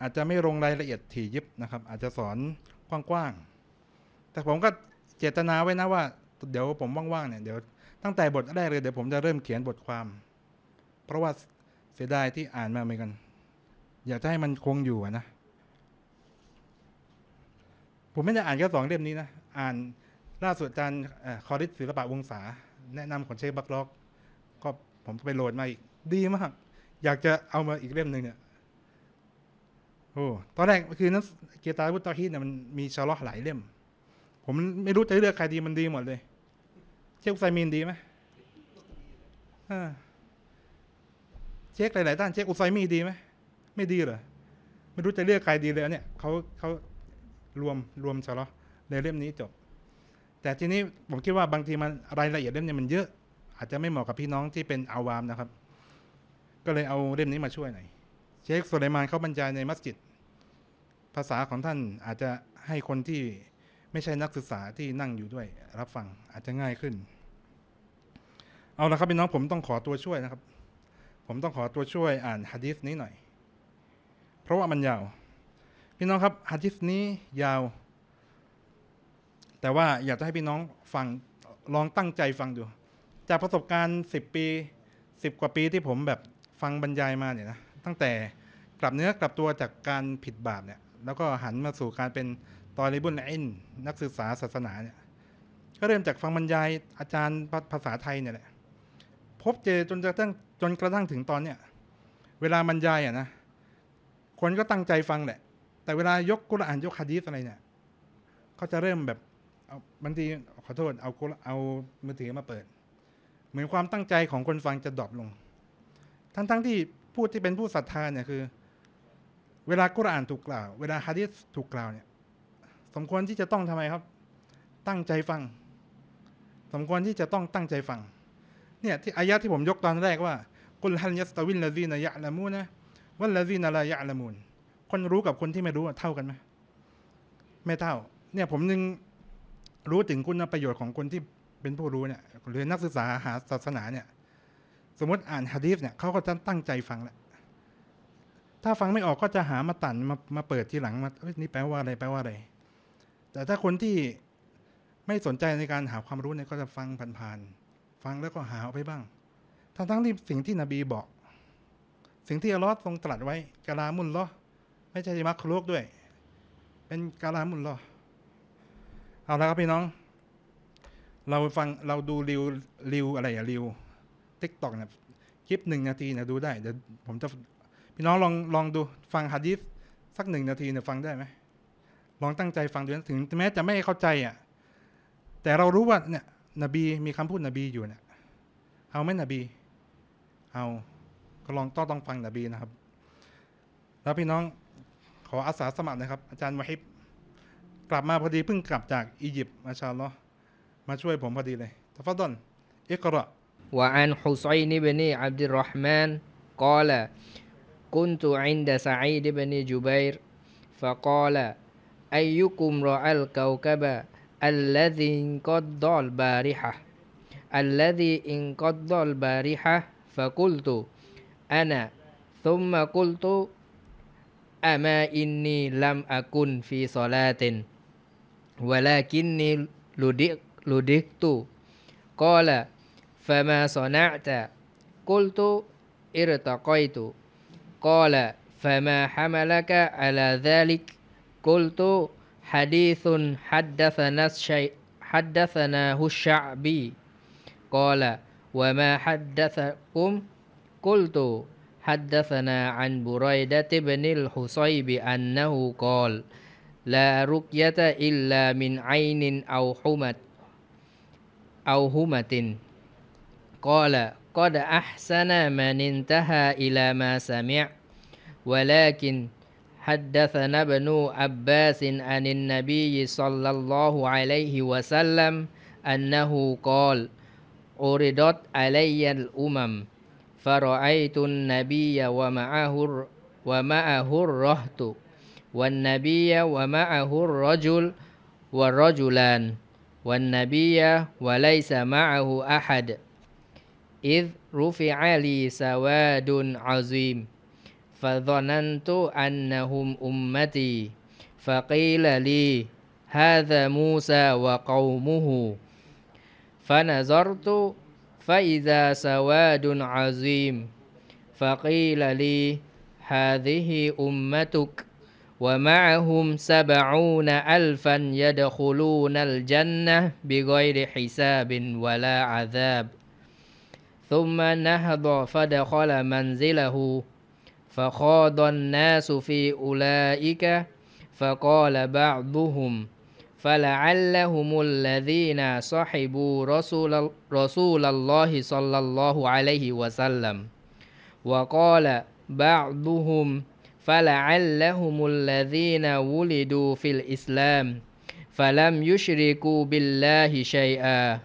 อาจจะไม่ลงรายละเอียดถี่ยิบนะครับอาจจะสอนกว้างๆแต่ผมก็เจตนาไว้นะว่าเดี๋ยวผมว่างๆเนี่ยเดี๋ยวตั้งแต่บทแรกเลยเดี๋ยวผมจะเริ่มเขียนบทความเพราะว่าเสียดายที่อ่านมาเหมือนกันอยากจะให้มันคงอยู่นะผมไม่ได้อ่านแค่สองเล่มนี้นะอ่านล่าสุดอาจารย์คอริสศิลปะวงศาแนะนำของเชคบักล็อกก็ผมไปโหลดมาอีกดีมากอยากจะเอามาอีกเล่มหนึ่งเนี่ยโอ้ตอนแรกคือนั้นเกียรตาวุฒิตอฮีดเนี่ยมันมีชาล็อกหลายเล่มผมไม่รู้จะเลือกใครดีมันดีหมดเลยเชคไซมินดีไหมเชคหลายๆด้านเชคอุไซมีดีไหมไม่ดีเหรอไม่รู้จะเลือกใครดีเลยเนี่ยเขาเขารวมรวมชาล็อกในเล่มนี้จบแต่ทีนี้ผมคิดว่าบางทีมันรายละเอียดเล่มนี้มันเยอะอาจจะไม่เหมาะกับพี่น้องที่เป็นอาวามนะครับก็เลยเอาเล่มนี้มาช่วยหน่อยเชคสุไลมานเขาบรรยายในมัสยิดภาษาของท่านอาจจะให้คนที่ไม่ใช่นักศึกษาที่นั่งอยู่ด้วยรับฟังอาจจะง่ายขึ้นเอาละครับพี่น้องผมต้องขอตัวช่วยนะครับผมต้องขอตัวช่วยอ่านหะดีษนี้หน่อยเพราะว่ามันยาวพี่น้องครับหะดีษนี้ยาวแต่ว่าอยากจะให้พี่น้องฟังลองตั้งใจฟังดูจากประสบการณ์สิบปีสิบกว่าปีที่ผมแบบฟังบรรยายมาเนี่ยนะตั้งแต่กลับเนื้อกลับตัวจากการผิดบาปเนี่ยแล้วก็หันมาสู่การเป็นตอลิบุลอิลม์นักศึกษาศาสนาเนี่ยก็เริ่มจากฟังบรรยายอาจารย์ภาษาไทยเนี่ยแหละพบเจอจนกระทั่งจนกระทั่งถึงตอนเนี่ยเวลาบรรยายอ่ะนะคนก็ตั้งใจฟังแหละแต่เวลายกกุรอานยกหะดีษอะไรเนี่ยเขาจะเริ่มแบบบางทีขอโทษเอาเอามือถือมาเปิดเหมือนความตั้งใจของคนฟังจะดรอปลงทั้งทั้งที่ผู้ที่เป็นผู้ศรัทธาเนี่ยคือเวลากุรอานถูกกล่าวเวลาหะดีษถูกกล่าวเนี่ยสมควรที่จะต้องทำไมครับตั้งใจฟังสมควรที่จะต้องตั้งใจฟังเนี่ยที่อายะที่ผมยกตอนแรกว่ากุลฮัลยัสตะวิลละซีนะยะละมูนะวัลละซีนะลายะละมูนคนรู้กับคนที่ไม่รู้เท่ากันไหมไม่เท่าเนี่ยผมนึงรู้ถึงคุณประโยชน์ของคนที่เป็นผู้รู้เนี่ยหรือนักศึกษาหาศาสนาเนี่ยสมมติอ่านหะดีษเนี่ยเขาก็จะตั้งใจฟังแหละถ้าฟังไม่ออกก็จะหามาตันมามาเปิดทีหลังมานี่แปลว่าอะไรแปลว่าอะไรแต่ถ้าคนที่ไม่สนใจในการหาความรู้เนี่ยก็จะฟังผ่านๆฟังแล้วก็หาเอาไปบ้างทั้งทั้งที่สิ่งที่นบีบอกสิ่งที่อัลลอฮฺทรงตรัสไว้กะลามุลลอฮ์ไม่ใช่มักลุกด้วยเป็นกะลามุลลอฮ์เอาละครับพี่น้อง เราฟังเราดูรีวรีวอะไรอะรีวทิกตอกเนี่ยคลิปหนึ่งนาทีเนี่ยดูได้เดี๋ยวผมจะพี่น้องลองลองดูฟังหะดีษสักหนึ่งนาทีเนี่ยฟังได้ไหมลองตั้งใจฟังดูถึงแม้จะไม่เข้าใจอ่ะแต่เรารู้ว่าเนี่ยนบีมีคำพูดนบีอยู่เนี่ยเอาไหมนบีเอาก็ลองต้องต้องฟังนบีนะครับแล้วพี่น้องขออาสาสมัครนะครับอาจารย์วะฮิบกลับมาพอดีเพิ่งกลับจากอียิปต์มาชาอัลลอฮ์มาช่วยผมพอดีเลยตัฟดอนอิกเราะห์วะอันฮุซัยน์บินอับดุลเราะห์มานกล่าวกุนตุอินดะซะอีดบินจุบัยรฟะกล่าวอัยยุกุมรออัลกาวกะบะอัลลัซีอินกัดดอลบาริฮะอัลลัซีอินกัดดอลบาริฮะฟะกุลตุอะนะซุมมะกุลตุอะมาอินนีลัมอะกุนฟีศอลาตินวะลากินนีลุดิลูดิกตุกล่าวฟะมาซอนะตะกุลตุอิรตะกอยตุกล่าวฟะมาฮะมะละกะอะลาซาลิกกุลตุฮะดีซุนฮัดดะซะนะชัยฮัดดะซะนะฮุชะอ์บีกล่าววะมาฮัดดะซะกุมกุลตุฮัดดะซะนะอันบุรัยดะบินิลฮุซัยบิอันนะฮูกอลลารุกยะตะอิลลามินอัยนินเอาฮุมะأو همة قال قد أحسن من انتهى إلى ما سمع ولكن حدثنا ابن عباس عن النبي صلى الله عليه وسلم أنه قال عرضت علي الأمم فرأيت النبي ومعه ومعه الرهط والنبي ومعه الرجل والرجلان والنبي وليس معه أحد إذ رفع لي سواد عظيم فظننت أنهم أمتي فقيل لي هذا موسى وقومه فنظرت فإذا سواد عظيم فقيل لي هذه أمتك ومعهم سبعون ألفا يدخلون الجنة بغير حساب ولا عذاب ثم نهض فدخل منزله فخاض الناس في أولئك فقال بعضهم فلعلهم الذين صحبوا رسول, رسول الله صلى الله عليه وسلم وقال بعضهم فلعلهم الذين ولدوا في الإسلام فلم يشركوا بالله شيئا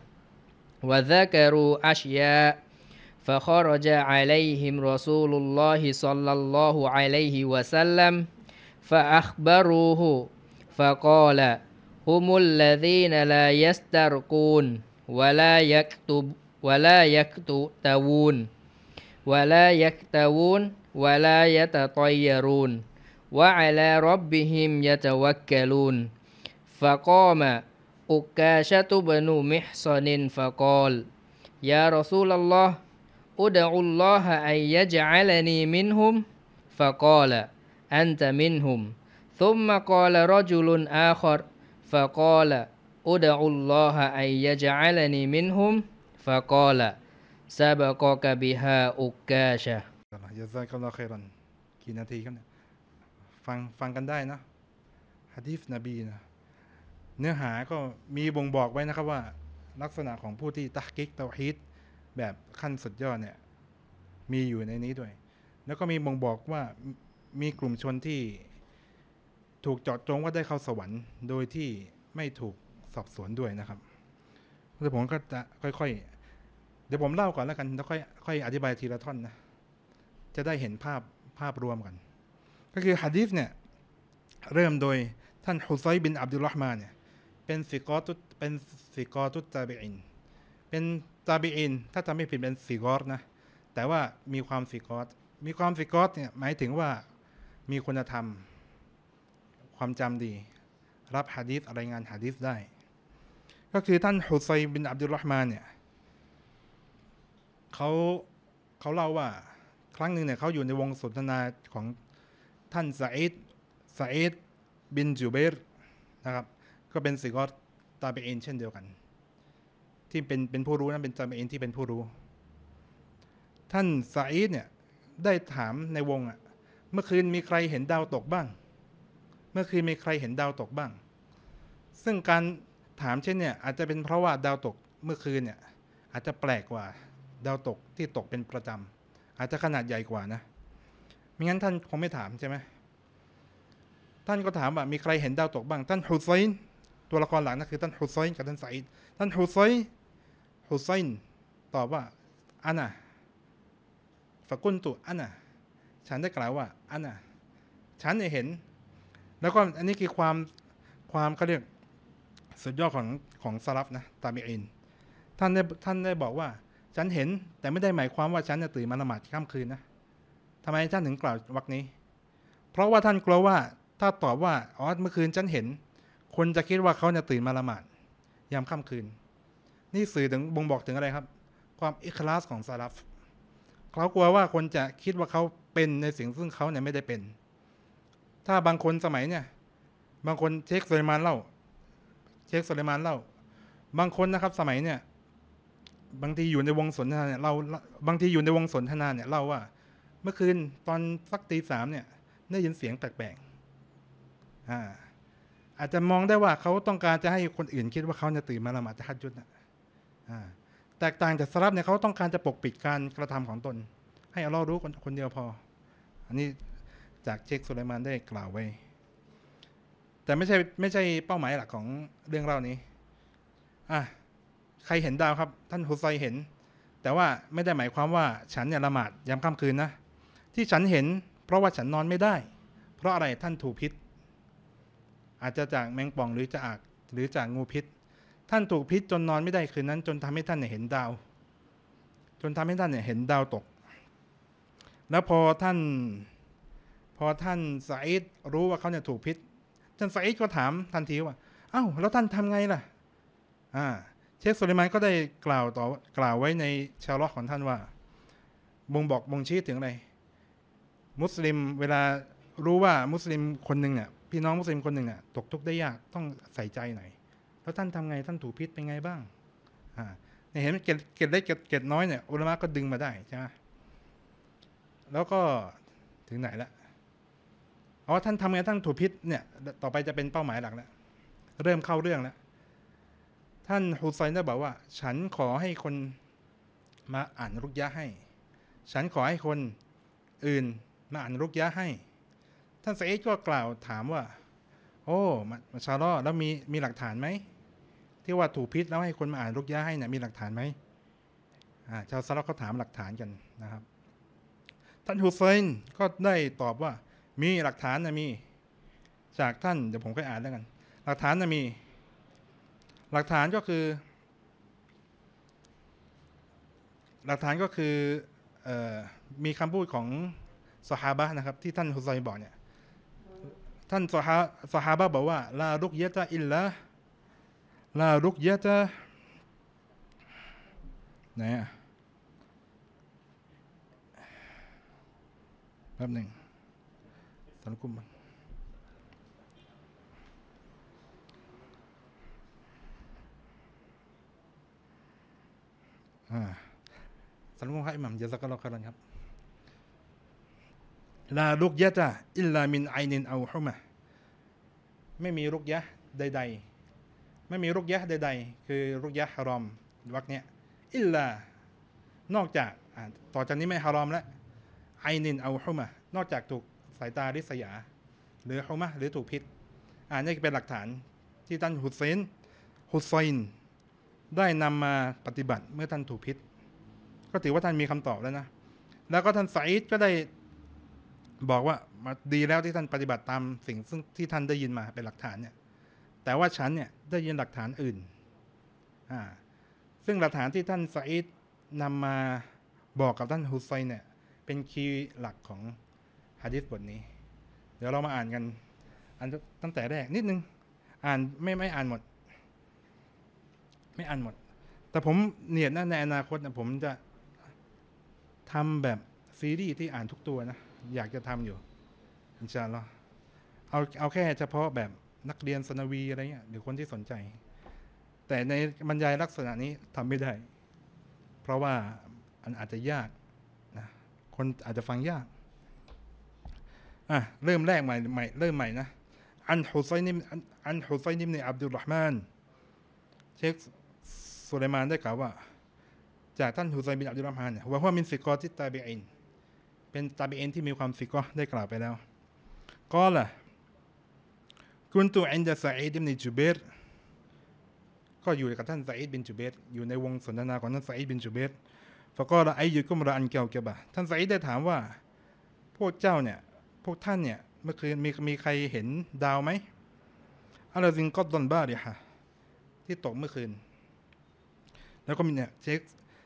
وذكروا أشياء فخرج عليهم رسول الله صلى الله عليه وسلم فأخبروه فقال هم الذين لا يسترقون ولا يكتب ولا يكتوون ولا يكتوون ولا يتطيرون وعلى ربهم يتوكلون فقام أكاشة بن محصن فقال يا رسول الله أدعو الله أن يجعلني منهم فقال أنت منهم ثم قال رجل آخر فقال أدعو الله أن يجعلني منهم فقال سبقك بها أكاشةอย่าซาเขาเราเคยรันกี่นาทีครับเนี่ยฟังฟังกันได้นะหะดีษนบีนะเนื้อหาก็มีบ่งบอกไว้นะครับว่าลักษณะของผู้ที่ตะกิกเตาฮีดแบบขั้นสุดยอดเนี่ยมีอยู่ในนี้ด้วยแล้วก็มีบ่งบอกว่ามีกลุ่มชนที่ถูกเจาะจงว่าได้เข้าสวรรค์โดยที่ไม่ถูกสอบสวนด้วยนะครับเดี๋ยวผมก็จะค่อยๆเดี๋ยวผมเล่าก่อนแล้วกันแล้วค่อยค่อยอธิบายทีละท่อนนะจะได้เห็นภาพภาพรวมกันก็คือหะดีษเนี่ยเริ่มโดยท่านฮุซัยบินอับดุลเราะห์มานเนี่ยเป็นซิกอตุเป็นซิกอตุตาบิอินเป็นตาบิอินถ้าจำไม่ผิดเป็นซิกอรนะแต่ว่ามีความซิกอตมีความซิกอตเนี่ยหมายถึงว่ามีคุณธรรมความจำดีรับหะดีษรายงานหะดีษได้ก็คือท่านฮุซัยบินอับดุลเราะห์มานเนี่ยเขาเขาเล่าว่าครั้งหนึ่งเนี่ยเขาอยู่ในวงสนทนาของท่านซะอีดซะอีดบินจุบัยรนะครับก็เป็นซิกอตตาบิอีนเช่นเดียวกัน ที่เป็นเป็นผู้รู้นั้นเป็นจามเอนที่เป็นผู้รู้ท่านซาอีดเนี่ยได้ถามในวงอ่ะเมื่อคืนมีใครเห็นดาวตกบ้างเมื่อคืนมีใครเห็นดาวตกบ้างซึ่งการถามเช่นเนี่ยอาจจะเป็นเพราะว่าดาวตกเมื่อคืนเนี่ยอาจจะแปลกกว่าดาวตกที่ตกเป็นประจำอาจจะขนาดใหญ่กว่านะไม่งั้นท่านคงไม่ถามใช่ไหมท่านก็ถามว่ามีใครเห็นดาวตกบ้างท่านฮุซัยน์ตัวละครหลักนั่นคือท่านฮุซัยน์กับท่านซาอิดท่านฮุซัยน์ฮุซัยน์ตอบว่าอะนะฟะกุนตุอะนะฉันได้กล่าวว่าอะนะฉันเห็นแล้วก็อันนี้คือความความเขาเรียกสุดยอดของของซาลัฟนะตาบิอีนท่านได้ท่านได้บอกว่าฉันเห็นแต่ไม่ได้หมายความว่าฉันจะตื่นมาละหมาดค่ำคืนนะทำไมท่านถึงกล่าววรรคนี้เพราะว่าท่านกลัวว่าถ้าตอบว่าอ๋อเมื่อคืนฉันเห็นคนจะคิดว่าเขาจะตื่นมาละหมาดยามค่ำคืนนี่สื่อถึงบ่งบอกถึงอะไรครับความอิคลาสของซาลัฟเขากลัวว่าคนจะคิดว่าเขาเป็นในสิ่งซึ่งเขาเนี่ยไม่ได้เป็นถ้าบางคนสมัยเนี่ยบางคนเชคสุไลมานเล่าเชคสุไลมานเล่าบางคนนะครับสมัยเนี่ยบางทีอยู่ในวงสนทนาเนี่ยเราบางทีอยู่ในวงสนทนาเนี่ยเล่าว่าเมื่อคืนตอนสักตีสามเนี่ยได้ยินเสียงแปลกๆอ่าอาจจะมองได้ว่าเขาต้องการจะให้คนอื่นคิดว่าเขาจะตื่นมาละหมาดตะฮัจญุดนะอ่าแตกต่างจากซาลัฟเนี่ยเขาต้องการจะปกปิดการกระทำของตนให้อัลเลาะห์รู้คนคนเดียวพออันนี้จากเชคสุไลมานได้กล่าวไว้แต่ไม่ใช่ไม่ใช่เป้าหมายหลักของเรื่องเล่านี้อ่ะใครเห็นดาวครับท่านฮุซัยเห็นแต่ว่าไม่ได้หมายความว่าฉันเนี่ยละหมาดยามค่ำคืนนะที่ฉันเห็นเพราะว่าฉันนอนไม่ได้เพราะอะไรท่านถูกพิษอาจจะจากแมงป่องหรือจะอักหรือจากงูพิษท่านถูกพิษจนนอนไม่ได้คืนนั้นจนทำให้ท่านเนี่ยเห็นดาวจนทำให้ท่านเนี่ยเห็นดาวตกแล้วพอท่านพอท่านซาอิดรู้ว่าเขาเนี่ยถูกพิษท่านซาอิดก็ถามทันทีว่าเอ้าแล้วท่านทำไงล่ะอ่าเชคสุไลมานก็ได้กล่าวต่อกล่าวไว้ในชาร์ล็อกของท่านว่าบ่งบอกบ่งชี้ถึงอะไรมุสลิมเวลารู้ว่ามุสลิมคนหนึ่งเนี่ยพี่น้องมุสลิมคนหนึ่งเนี่ยตกทุกข์ได้ยากต้องใส่ใจหน่อยแล้วท่านทำไงท่านถูกพิษเป็นไงบ้างอ่าเห็นเกล็ดเกล็ดเล็กเกล็ดน้อยเนี่ยอุลามะก็ดึงมาได้ใช่ไหมแล้วก็ถึงไหนละอ๋อท่านทำไงท่านถูกพิษเนี่ยต่อไปจะเป็นเป้าหมายหลักแล้วเริ่มเข้าเรื่องแล้วท่านฮุซัยน์ได้บอกว่าฉันขอให้คนมาอ่านรุกยะให้ฉันขอให้คนอื่นมาอ่านรุกยะให้ท่านซาอิดก็กล่าวถามว่าโอ้มาชาลอแล้วมีมีหลักฐานไหมที่ว่าถูกพิษแล้วให้คนมาอ่านรุกยะให้เนี่ยมีหลักฐานไหมชาวซาลอเขาถามหลักฐานกันนะครับท่านฮุซัยน์ก็ได้ตอบว่ามีหลักฐานนะมีจากท่านเดี๋ยวผมค่อยอ่านแล้วกันหลักฐานนะมีหลักฐานก็คือหลักฐานก็คือมีคำพูดของซอฮาบะนะครับที่ท่านฮุซัยน์บอกเนี่ยท่านซอฮาซอฮาบะบอกว่าลารุกยะตะอิลละลารุกยะตะไหนอะแป๊บหนึ่งสารคุมบ้างสรุปให้หม่ำยะซักอัลลอฮุค็อยรันครับลารุกยะตะอิลลามินอัยนินเอาฮุมะไม่มีรุกยะใดๆไม่มีรุกยะใดๆคือรุกยะฮารอมวรรคเนี้ยอิลลานอกจากต่อจากนี้ไม่ฮารอมแล้วอัยนินเอาฮุมะนอกจากถูกสายตาริษยาหรือฮุมะหรือถูกพิษอันนี้เป็นหลักฐานที่ท่านฮุซัยน์ฮุซัยน์ได้นำมาปฏิบัติเมื่อท่านถูกพิษก็ถือว่าท่านมีคำตอบแล้วนะแล้วก็ท่านซาอิดก็ได้บอกว่าดีแล้วที่ท่านปฏิบัติตามสิ่งซึ่งที่ท่านได้ยินมาเป็นหลักฐานเนี่ยแต่ว่าฉันเนี่ยได้ยินหลักฐานอื่นอ่าซึ่งหลักฐานที่ท่านซาอิดนำมาบอกกับท่านฮุซัยน์เนี่ยเป็นคีย์หลักของหะดีษบทนี้เดี๋ยวเรามาอ่านกันอันตั้งแต่แรกนิดนึงอ่านไม่ไม่อ่านหมดไม่อ่านหมดแต่ผมเนียดนะในอนาคตนะผมจะทำแบบซีรีส์ที่อ่านทุกตัวนะอยากจะทำอยู่อินชาอัลเลาะห์เอาเอาแค่เฉพาะแบบนักเรียนสนวีอะไรเงี้ยหรือคนที่สนใจ แต่ในบรรยายลักษณะนี้ทำไม่ได้เพราะว่าอันอาจจะยากนะคนอาจจะฟังยากอ่ะเริ่มแรกใหม่ใหม่เริ่มใหม่นะอันฮุซัยนิมอันฮุซัยนิมในอับดุลรอฮ์มานเชคสุลัยมานได้กล่าวว่าจากท่านฮุซัยบินอับดุลรอฮ์มานเนี่ยว่ามินซิกอติตาบีอินเป็นตาบีอินที่มีความซิกอได้กล่าวไปแล้วก็ล่ะกุนตุอินดะซะอีด บิน จุบัยรก็อยู่กับท่านซะอีดบินจุบัยรอยู่ในวงสนทนาของท่านซะอีดบินจุบัยรฟะกอละอัยยุกุมรออันกาวกะบะท่านซะอีดได้ถามว่าพวกเจ้าเนี่ยพวกท่านเนี่ยเมื่อคืนมีมีใครเห็นดาวไหมอะลาซินกอดดอนบาริฮะที่ตกเมื่อคืนแล้วก็มีเนี่ยเช็ค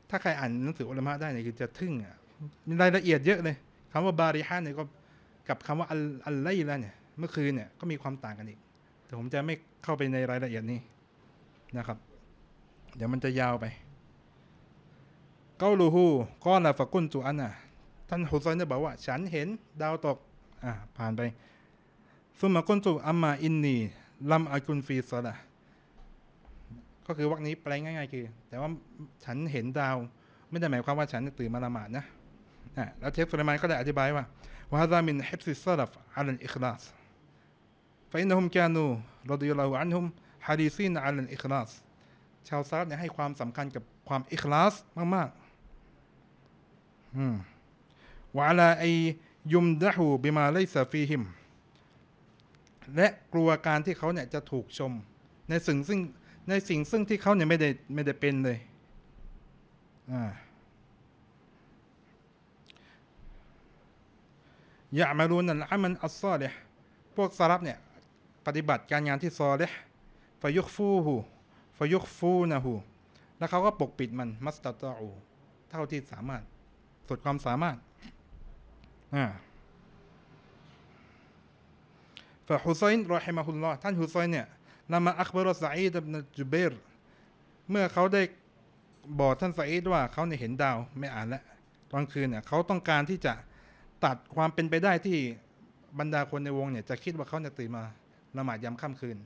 ถ้าใครอ่านหนังสืออุลามะได้เนี่ยคือจะทึ่งอ่ะมีรายละเอียดเยอะเลยคำว่าบาริฮะเนี่ยก็กับคำว่าอัลไลละเนี่ยเมื่อคืนเนี่ยก็มีความต่างกันอีกแต่ผมจะไม่เข้าไปในรายละเอียดนี้นะครับเดี๋ยวมันจะยาวไปเกาลูฮูก้อนละฟะกุนตูอันน่ะท่านฮุซัยน์บอกว่าฉันเห็นดาวตกอ่าผ่านไปซุมมะกุนตูอัมมาอินนีลัมอากุนฟีซอละก็คือวรรคนี้แปลง่ายๆคือแต่ว่าฉันเห็นดาวไม่ได้หมายความว่าฉันตื่นมาละหมาดนะอ่าแล้วเชฟสุไลมานก็ได้อธิบายว่าวะฮะซามินฮิบซิสซะลัฟอะลัลอิคลาสฟะอินนะฮุมกานูรอฎิยัลลอฮุอันฮุมฮะดีซีนอะลัลอิคลาสชาวซาลฟเนี่ยให้ความสำคัญกับความอิคลาสมากๆอืมวะอะลาอัยยุมดะฮูบิมาลัยซะฟีฮิมและกลัวการที่เขาเนี่ยจะถูกชมในสิ่งซึ่งในสิ่งซึ่งที่เขาเนี่ยไม่ได้ไม่ได้เป็นเลยอ่ายะมาลูนัลอามัลอัศอลิฮ์พวกซะลัฟเนี่ยปฏิบัติการงานที่ซอลิฮ์ฟะยุคฟูฮูฟะยุคฟูนะฮูแล้วเขาก็ปกปิดมันมัสตะตออูเท่าที่สามารถสุดความสามารถอ่าฟะฮุซัยน์รอฮิมะฮุลลอฮ์ท่านฮุซัยน์เนี่ยละมาอัคบะรอซะอีด บิน จุบัยรเมื่อเขาได้บอกท่านซะอีดว่าเขาเนี่ยเห็นดาวไม่อ่านแล้วตอนคืนเนี่ยเขาต้องการที่จะตัดความเป็นไปได้ที่บรรดาคนในวงเนี่ยจะคิดว่าเขาเนี่ยตื่นมาละหมาดยามค่ำคืน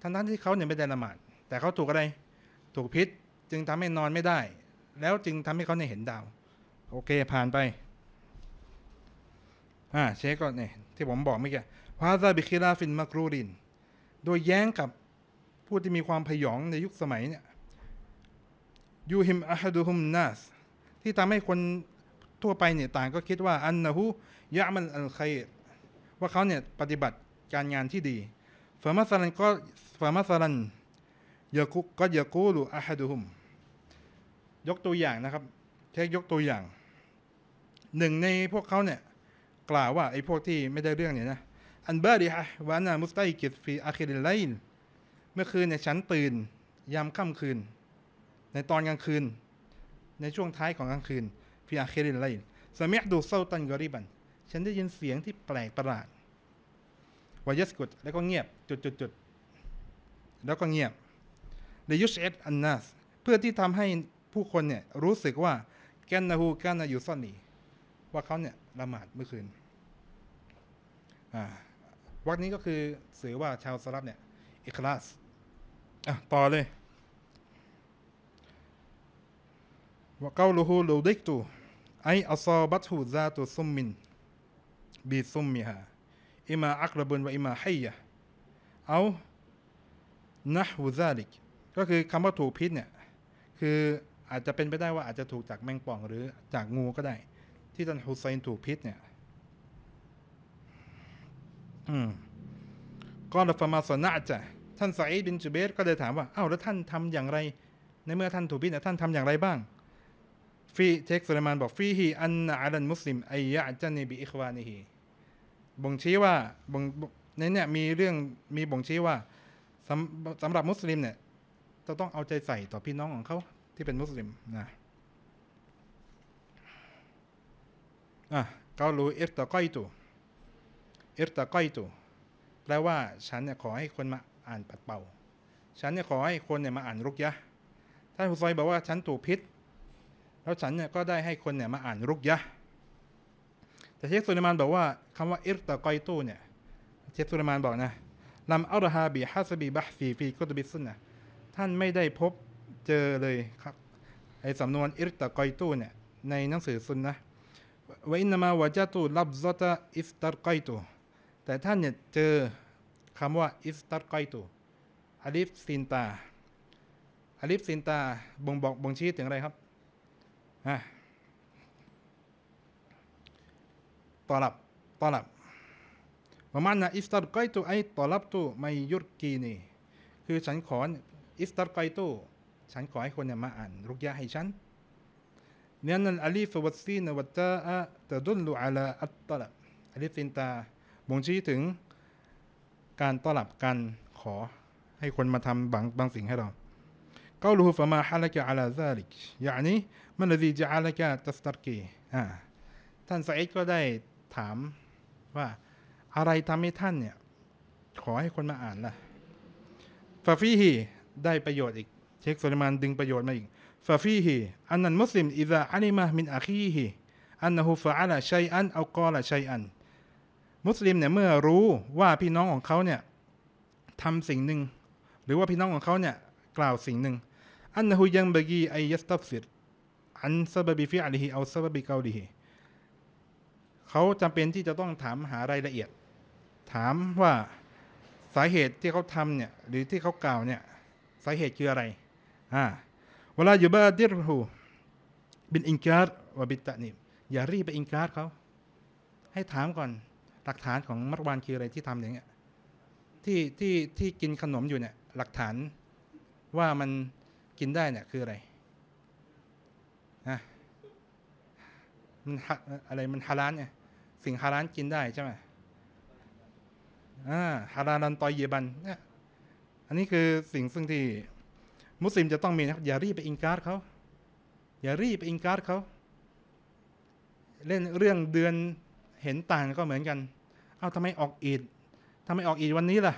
ทั้งนั้นที่เขาเนี่ยไม่ได้ละหมาดแต่เขาถูกอะไรถูกพิษจึงทำให้นอนไม่ได้แล้วจึงทำให้เขาเนี่ยเห็นดาวโอเคผ่านไปอ่าเชคก็เนี่ยที่ผมบอกเมื่อกี้ฮาซาบิคิลาฟินมักรูรินโดยแย้งกับผู้ที่มีความพยองในยุคสมัยเนี่ยยูฮิมอะฮะดุฮุมนัสที่ทำให้คนทั่วไปเนี่ยต่างก็คิดว่าอันนะฮูยะมันอัลไครว่าเขาเนี่ยปฏิบัติการงานที่ดีฟะมัซลันก็ฟะมัซลันยะกุก็ยะกูลุอะฮะดุฮุมยกตัวอย่างนะครับเทคยกตัวอย่างหนึ่งในพวกเขาเนี่ยกล่าวว่าไอ้พวกที่ไม่ได้เรื่องเนี่ยนะอันบาริฮะวะอานะมุสตัยกิซฟีอาคิริลไลลเมื่อคืนเนี่ยฉันตื่นยามค่ำคืนในตอนกลางคืนในช่วงท้ายของกลางคืนฟิอาเครินไลน์สมิอ์ดูเซาตันกอริบันฉันได้ยินเสียงที่แปลกประหลาดวายัสกุดแล้วก็เงียบจุดๆแล้วก็เงียบลิยุชเอตอันนัสเพื่อที่ทำให้ผู้คนเนี่ยรู้สึกว่าแกนนาฮูแกนนายูซอนีว่าเขาเนี่ยละหมาดเมื่อคืนอ่าวรรคนี้ก็คือสื่อว่าชาวซะลัฟเนี่ยอิคลาสอ่ะต่อเลยว่าเกาลูฮูลูดิกตูไออัซาบัตฮูซาตุซุมมินบีซุมมิฮาอิมาอักรบุนวะอิมาไฮยะเอานะฮูซาลิกก็คือคำว่าถูกพิษเนี่ยคืออาจจะเป็นไปได้ว่าอาจจะถูกจากแมงป่องหรือจากงูก็ได้ที่ท่านฮุซัยน์ถูกพิษเนี่ยอืมก็ละฟะมาซะนะจะท่านซะอีด บิน จุบัยรก็เลยถามว่าอ้าวแล้วท่านทำอย่างไรในเมื่อท่านถูกพิษเนี่ยท่านทำอย่างไรบ้างฟีเชคสุลัยมานบอกฟีฮีอันอาลันมุสลิมไอยะจันนีบิอิควานีฮีบ่งชี้ว่าบ่งในเนี่ยมีเรื่องมีบ่งชี้ว่าสำสำหรับมุสลิมเนี่ยจะต้องเอาใจใส่ต่อพี่น้องของเขาที่เป็นมุสลิมนะอ่ะกาลูอิรตะกอยตุอิรตะกอยตุแปลว่าฉันเนี่ยขอให้คนมาอ่านปัดเป่าฉันเนี่ยขอให้คนเนี่ยมาอ่านรุกยะท่านฮุซัยบอกว่าฉันถูกพิษแล้วฉันเนี่ยก็ได้ให้คนเนี่ยมาอ่านรุกยะแต่เชคสุลัยมานบอกว่าคำว่าอิรตะกอยตูเนี่ยเชคสุลัยมานบอกนะลำอัลฮาบีฮัสบีบะฮซีฟีกุตบิสซุนนะห์ ท่านไม่ได้พบเจอเลยครับไอ้สำนวนอิรตะกอยตูเนี่ยในหนังสือซุนนะวะอินนามาวะจาตุลับซะตะอิฟตัรกอยตูแต่ท่านเนี่ยเจอคำว่าอิฟตัรกอยตูอะลิฟซินตาอะลิฟซินตาบ่งบอกบ่งชี้ถึงอะไรครับอ่ะตอลับตอลับประมาณนะอิฟตัรกอยตูไอตอลับตูไม่ยุรกีนีคือฉันขออิฟตัรกอยตูฉันขอให้คนเนี่ยมาอ่านรุกยะให้ฉันเนื่องนั้นอาลีฟวัตซีนวัตตาอะตะดุลอะลาอัตตอลับอาลีฟซินตาบ่งชี้ถึงการตอลับการขอให้คนมาทำบางบางสิ่งให้เรากล่าวว่าฟะมาฮะละกะอะลาซาลิกยะนีมัลละซีจะอะละกะตัสตัรกีอ่าท่านซออีดก็ได้ถามว่าอะไรทำให้ท่านเนี่ยขอให้คนมาอ่านล่ะฟะฟีฮีได้ประโยชน์อีกเชคโซลิมานดึงประโยชน์มาอีกฟะฟีฮีอันนัลมุสลิมอิซาอะลิมะมินอะคีฮิอันนะฮูฟะอะละชัยอันเอากอละชัยอันมุสลิมเนี่ยเมื่อรู้ว่าพี่น้องของเขาเนี่ยทำสิ่งหนึ่งหรือว่าพี่น้องของเขาเนี่ยกล่าวสิ่งหนึ่งอันนะฮูยังบะกีอัยยัสตัฟซิรอันซะบะบิฟิอะลิฮิเอาซะบะบิกอลิฮิเขาจำเป็นที่จะต้องถามหารายละเอียดถามว่าสาเหตุที่เขาทำเนี่ยหรือที่เขากล่าวเนี่ยสาเหตุคืออะไรอ่าเวลาอยู่บ้านดิรูบินอิงการว่าบิตะนิบอย่ารีบไปอิงการเขาให้ถามก่อนหลักฐานของมัรวานคืออะไรที่ทำอย่างเงี้ยที่ที่ที่กินขนมอยู่เนี่ยหลักฐานว่ามันกินได้เนี่ยคืออะไรนะมันอะไรมันฮาลาลเนี่ยสิ่งฮาลาลกินได้ใช่ไหมอ่าฮาลาลันตอยเยบันเนี่ยอันนี้คือสิ่งซึ่งที่มุสลิมจะต้องมีนะครับอย่ารีบไปอิงการ์ดเขาอย่ารีบไปอิงการ์ดเขาเล่นเรื่องเดือนเห็นต่างก็เหมือนกันเอ้าทำไมออกอีดทำไมออกอีดวันนี้ล่ะ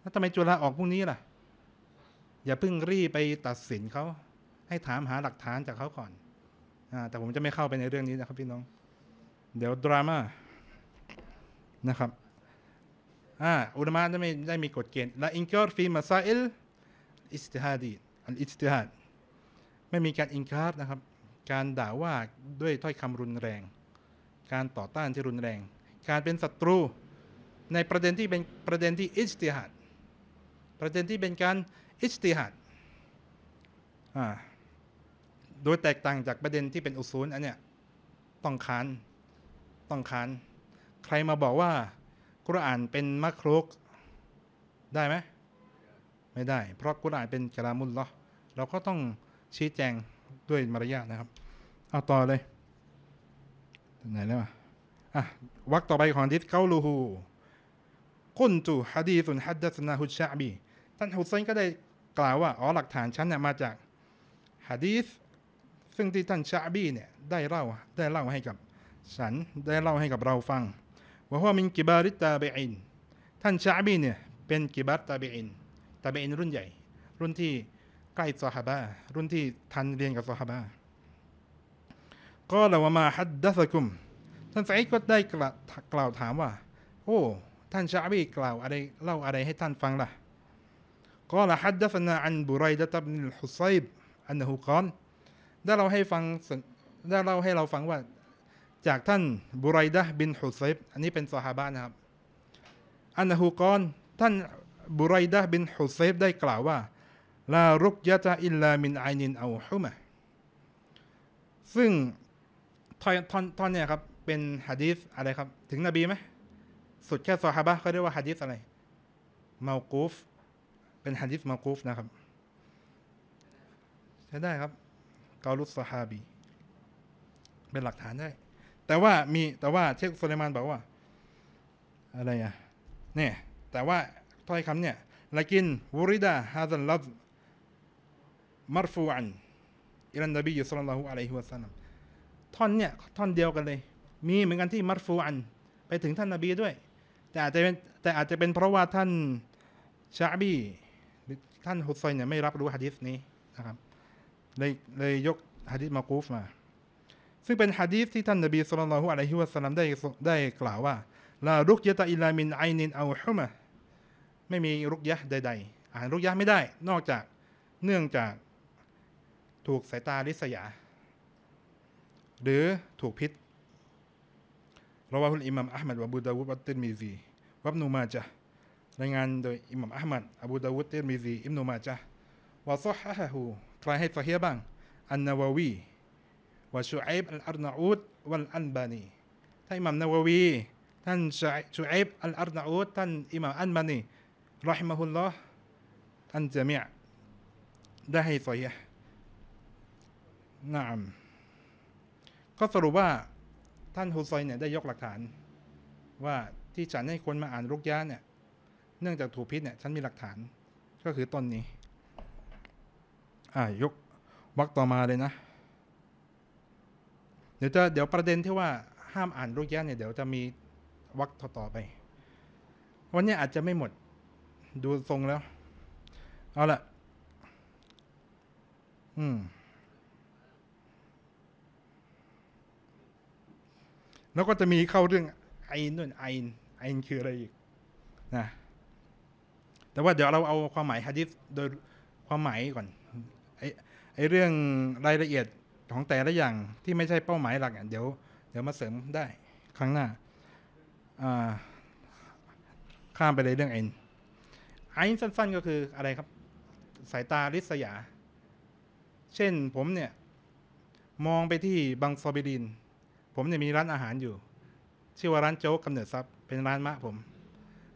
แล้วทำไมจุฬาออกพรุ่งนี้ล่ะอย่าเพิ่งรีบไปตัดสินเขาให้ถามหาหลักฐานจากเขาก่อนอ่าแต่ผมจะไม่เข้าไปในเรื่องนี้นะครับพี่น้องเดี๋ยวดราม่านะครับอ่าอุลามะได้ไม่ได้มีกฎเกณฑ์และอิงการ์ฟีมาซาอิลอิจติฮาดีอันอิจติฮาดไม่มีการอิงการ์นะครับการด่าว่าด้วยถ้อยคำรุนแรงการต่อต้านที่รุนแรงการเป็นศัตรูในประเด็นที่เป็นประเด็นที่อิจติฮาดประเด็นที่เป็นการอิจติฮาดอ่าโดยแตกต่างจากประเด็นที่เป็นอุซูลอันเนี้ยต้องค้านต้องค้านใครมาบอกว่ากุรอานเป็นมักรุกได้ไหมไม่ได้เพราะกุรอานเป็นกะลามุลลอฮ์เราก็ต้องชี้แจงด้วยมารยาทนะครับเอาต่อเลยไหนแล้วอ่ะอ่ะวรรคต่อไปของดิสเกาลูฮูกุนตุฮะดีสุนฮัดดัสนาฮุชะบีท่านฮุซัยนก็ได้กล่าวว่าอ๋อหลักฐานฉันเนี่ยมาจากฮะดีสซึ่งที่ท่านชะบีเนี่ยได้เล่าได้เล่าให้กับฉันได้เล่าให้กับเราฟังว่าว่ามินกิบาริตาเบอินท่านชะบีเนี่ยเป็นกิบาริตาเบอินตาเบอินรุ่นใหญ่รุ่นที่ใกล้ซอฮาบะรุ่นที่ทันเรียนกับซอฮาบะก็ละวะมาฮัดดัสกุมท่านซะอีดก็ได้กล่าวถามว่าโอ้ท่านชะบีกล่าวอะไรเล่าอะไรให้ท่านฟังล่ะก็ละฮัดดัสนาอันบุรัยดะบินฮุซัยบอันนะฮูกอลได้เราให้ฟังได้เล่าให้เราฟังว่าจากท่านบุรัยดะบินฮุซัยบอันนี้เป็นซอฮาบะนะครับอันนะฮูกอลท่านบุรัยดะห์บินฮุซัยบได้กล่าวว่าลารุกยะตะอิลลามินอัยนินเอาฮุมะซึ่งท่อนเนี่ยครับเป็นหะดีษอะไรครับถึงนบีไหมสุดแค่ซอฮาบะห์เขาเรียกว่าหะดีษอะไรเมากูฟเป็นหะดีษเมากูฟนะครับใช้ได้ครับกอลุซอฮาบีเป็นหลักฐานได้แต่ว่ามีแต่ว่าเชคโซเลมานบอกว่าอะไรอ่ะเนี่ยแต่ว่าถ้อยคำเนี่ยลักินวุริดะฮะซัลลัฟมัรฟูอันอิลันนบีศ็อลลัลลอฮุอะลัยฮิวะซัลลัมท่อนเนี่ยท่อนเดียวกันเลยมีเหมือนกันที่มัรฟูอันไปถึงท่านนบีด้วยแต่อาจจะเป็นแต่อาจจะเป็นเพราะว่าท่านชะอบีหรือท่านฮุซัยเนี่ยไม่รับรู้หะดีษนี้นะครับเลยเลยยกหะดีษมากูฟมาซึ่งเป็นหะดีษที่ท่านนบีศ็อลลัลลอฮุอะลัยฮิวะซัลลัมได้ได้กล่าวว่าลารุกยะตะอิลลามินอัยนินเอาฮุมะไม่มีรุกยะใดๆอ่านรุกยะไม่ได้นอกจาก เนื่องจากถูกสายตาริษยาหรือถูกพิษเราว่าคุณอิหม่ามอะห์มัดวะบูดาวุดวัตติรมิซีวับนูมาจาห์รายงานโดยอิหม่ามอะห์มัดอบูดาวุดติรมิซีอิบนูมาจาห์วะซอฮฮะฮูใครให้ซอฮีฮ์บ้างอันนะวะวีวะชูอัยบอัลอาร์นาอูดวัลอันบานีท่านอิหม่ามนะวะวีท่านชูอัยบอัลอาร์นาอูดท่านอิหม่ามอันบานีเราะฮิมะฮุลลอฮ์อันญะมีอะห์ได้ให้ซอฮีฮ์นะอัมก็สรุปว่าท่านฮุซัยเนี่ยได้ยกหลักฐานว่าที่ฉันให้คนมาอ่านรุกยะห์เนี่ยเนื่องจากถูกพิษเนี่ยฉันมีหลักฐานก็คือต้นนี้อ่ายกวรรคต่อมาเลยนะเดี๋ยวจะเดี๋ยวประเด็นที่ว่าห้ามอ่านรุกยะห์เนี่ยเดี๋ยวจะมีวรรคต่อไปวันนี้อาจจะไม่หมดดูทรงแล้วเอาละอืมแล้วก็จะมีเข้าเรื่องไอ้นู่นไอ้ไอ้คืออะไรอีกนะแต่ว่าเดี๋ยวเราเอาความหมายหะดีษโดยความหมายก่อนไอ้ไอ้เรื่องรายละเอียดของแต่ละอย่างที่ไม่ใช่เป้าหมายหลักเดี๋ยวเดี๋ยวมาเสริมได้ครั้งหน้าข้ามไปเลยเรื่องไอ้ไอ้สั้นๆก็คืออะไรครับสายตาริษยาเช่นผมเนี่ยมองไปที่บังซอบิรินผมเนี่ยมีร้านอาหารอยู่ชื่อว่าร้านโจ๊กกำเนิดทรัพย์เป็นร้านมะผม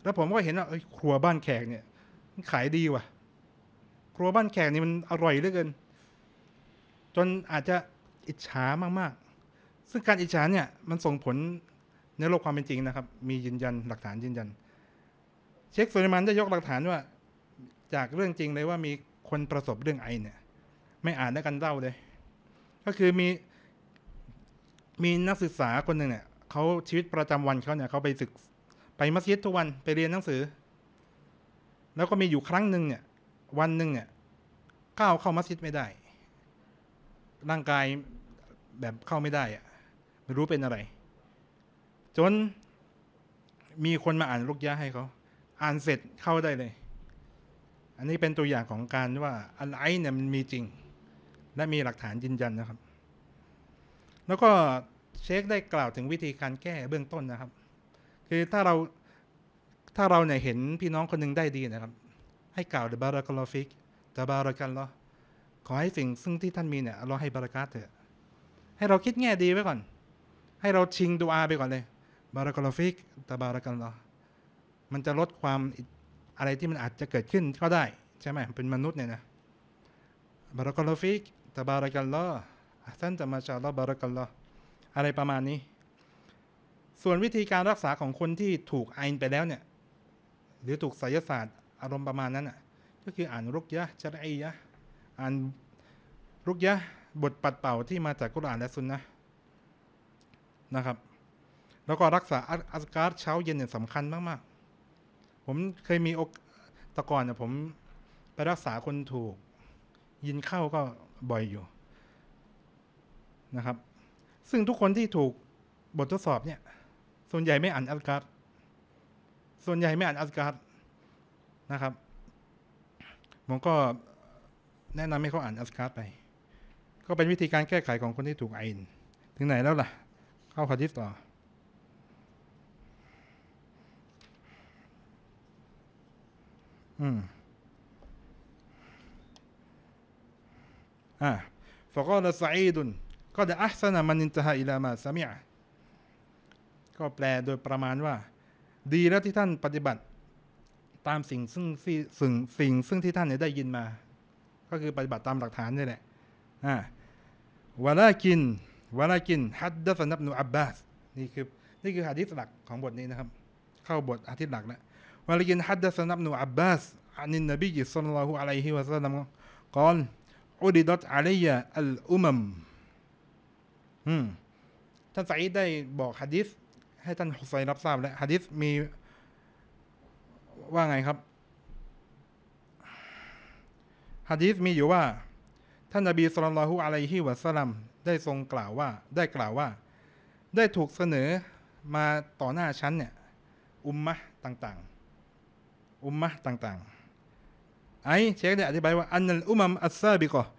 แล้วผมก็เห็นว่าครัวบ้านแขกเนี่ยขายดีว่ะครัวบ้านแขกนี่มันอร่อยเหลือเกินจนอาจจะอิจฉามากๆซึ่งการอิจฉาเนี่ยมันส่งผลในโลกความเป็นจริงนะครับมียืนยันหลักฐานยืนยันเชคสุไลมานได้ยกหลักฐานว่าจากเรื่องจริงเลยว่ามีคนประสบเรื่องไอเนี่ยไม่อ่านได้กันเล่าเลยก็คือมีมีนักศึกษาคนหนึ่งเนี่ยเขาชีวิตประจำวันเขาเนี่ยเขาไปศึกไปมัสยิดทุกวันไปเรียนหนังสือแล้วก็มีอยู่ครั้งหนึ่งเนี่ยวันหนึ่งเนี่ยก้าวเข้ามัสยิดไม่ได้ร่างกายแบบเข้าไม่ได้อะไม่รู้เป็นอะไรจนมีคนมาอ่านรุกยะห์ให้เขาอ่านเสร็จเข้าได้เลยอันนี้เป็นตัวอย่างของการว่าอัลไอน์เนี่ยมันมีจริงและมีหลักฐานยืนยันนะครับแล้วก็เชคได้กล่าวถึงวิธีการแก้เบื้องต้นนะครับคือถ้าเราถ้าเราเนี่ยเห็นพี่น้องคนหนึ่งได้ดีนะครับให้กล่าวดะบารากัลลอฮุฟิกดะบารากัลลอฮ์ขอให้สิ่งซึ่งที่ท่านมีเนี่ยอัลเลาะห์ให้บารากาตเถอะให้เราคิดแง่ดีไว้ก่อนให้เราชิงดุอาไปก่อนเลยบารากัลลอฮุฟิกดะบารากัลลอฮ์มันจะลดความอะไรที่มันอาจจะเกิดขึ้นก็ได้ใช่ไหมเป็นมนุษย์เนี่ยนะบารากัลลอฮุฟิกดะบารากัลลอฮ์ท่านจะมาชาอัลลอฮ์บารักัลลอฮ์อะไรประมาณนี้ส่วนวิธีการรักษาของคนที่ถูกไอน์ไปแล้วเนี่ยหรือถูกไสยศาสตร์อารมณ์ประมาณนั้นอ่ะก็คืออ่านรุกยะห์ชะรียะห์อ่านรุกยะห์บทปัดเป่าที่มาจากกุรอานและซุนนะห์นะครับแล้วก็รักษาอัซการ์เช้าเย็นเนี่ยสำคัญมากๆผมเคยมีโอกาสแต่ก่อนเนี่ยผมไปรักษาคนถูกยินเข้าก็บ่อยอยู่นะครับซึ่งทุกคนที่ถูกบททดสอบเนี่ยส่วนใหญ่ไม่อ่านอัลกัดส่วนใหญ่ไม่อ่านอัลกัดนะครับผมก็แนะนำให้เขาอ่านอัลกัดไปก็เป็นวิธีการแก้ไขของคนที่ถูกไอน์ถึงไหนแล้วล่ะเข้าหะดีษต่ออืมอ่าฟะกอละซะอีดุนก็จะอัศนะมันนินตะฮะอิลามาซะมีอะห์ก็แปลโดยประมาณว่าดีแล้วที่ท่านปฏิบัติตามสิ่งซึ่งสิ่งสิ่งซึ่งที่ท่านได้ยินมาก็คือปฏิบัติตามหลักฐานนี่แหละอ่าวะลากินวะลากินฮัดดะซะนะอิบนุอับบาสนี่คือนี่คือหะดีษหลักของบทนี้นะครับเข้าบทหะดีษหลักแล้ววะลากินฮัดดะซะนะอิบนุอับบาสอันนบีศ็อลลัลลอฮุอะลัยฮิวะซัลลัมกล่าวอุริดัตอะลัยยะอัลอุมัมท่านซะอีดได้บอกหะดีษให้ท่านฮุซัยรับทราบและหะดีษมีว่าไงครับหะดีษมีอยู่ว่าท่านนบีศ็อลลัลลอฮุอะลัยฮิวะซัลลัมได้ทรงกล่าวว่าได้กล่าวว่าได้ถูกเสนอมาต่อหน้าฉันเนี่ยอุมมะห์ต่างๆอุมมะห์ต่างๆ ไอเชคได้อธิบายว่าอันนัลอุมัมอัสซาบิกะห์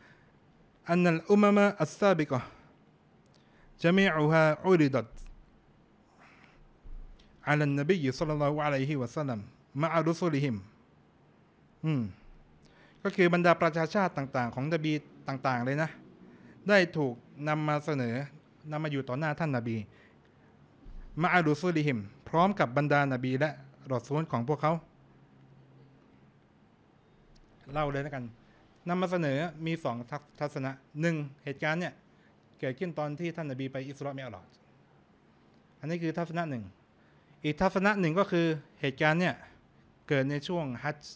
อันนัลอุมัมอัสซาบิกะห์จะมีอูฮาอูริดัตอะลันนบีศ็อลลัลลอฮุอะลัยฮิวะซัลลัมมะอะรุซูลิฮิมอืมก็คือบรรดาประชาชาติต่างๆของนบีต่างๆเลยนะได้ถูกนำมาเสนอนำมาอยู่ต่อหน้าท่านนบีมะอะรุซูลิฮิมพร้อมกับบรรดานบีและรอซูลของพวกเขาเล่าเลยแล้วกันนำมาเสนอมีสองทัศนะหนึ่งเหตุการณ์เนี่ยเกิดขึ้นตอนที่ท่านนบีไปอิสราเอลอันนี้คือทัศนะหนึ่งอีกทัศนะหนึ่งก็คือเหตุการณ์เนี่ยเกิดในช่วงฮัจญ์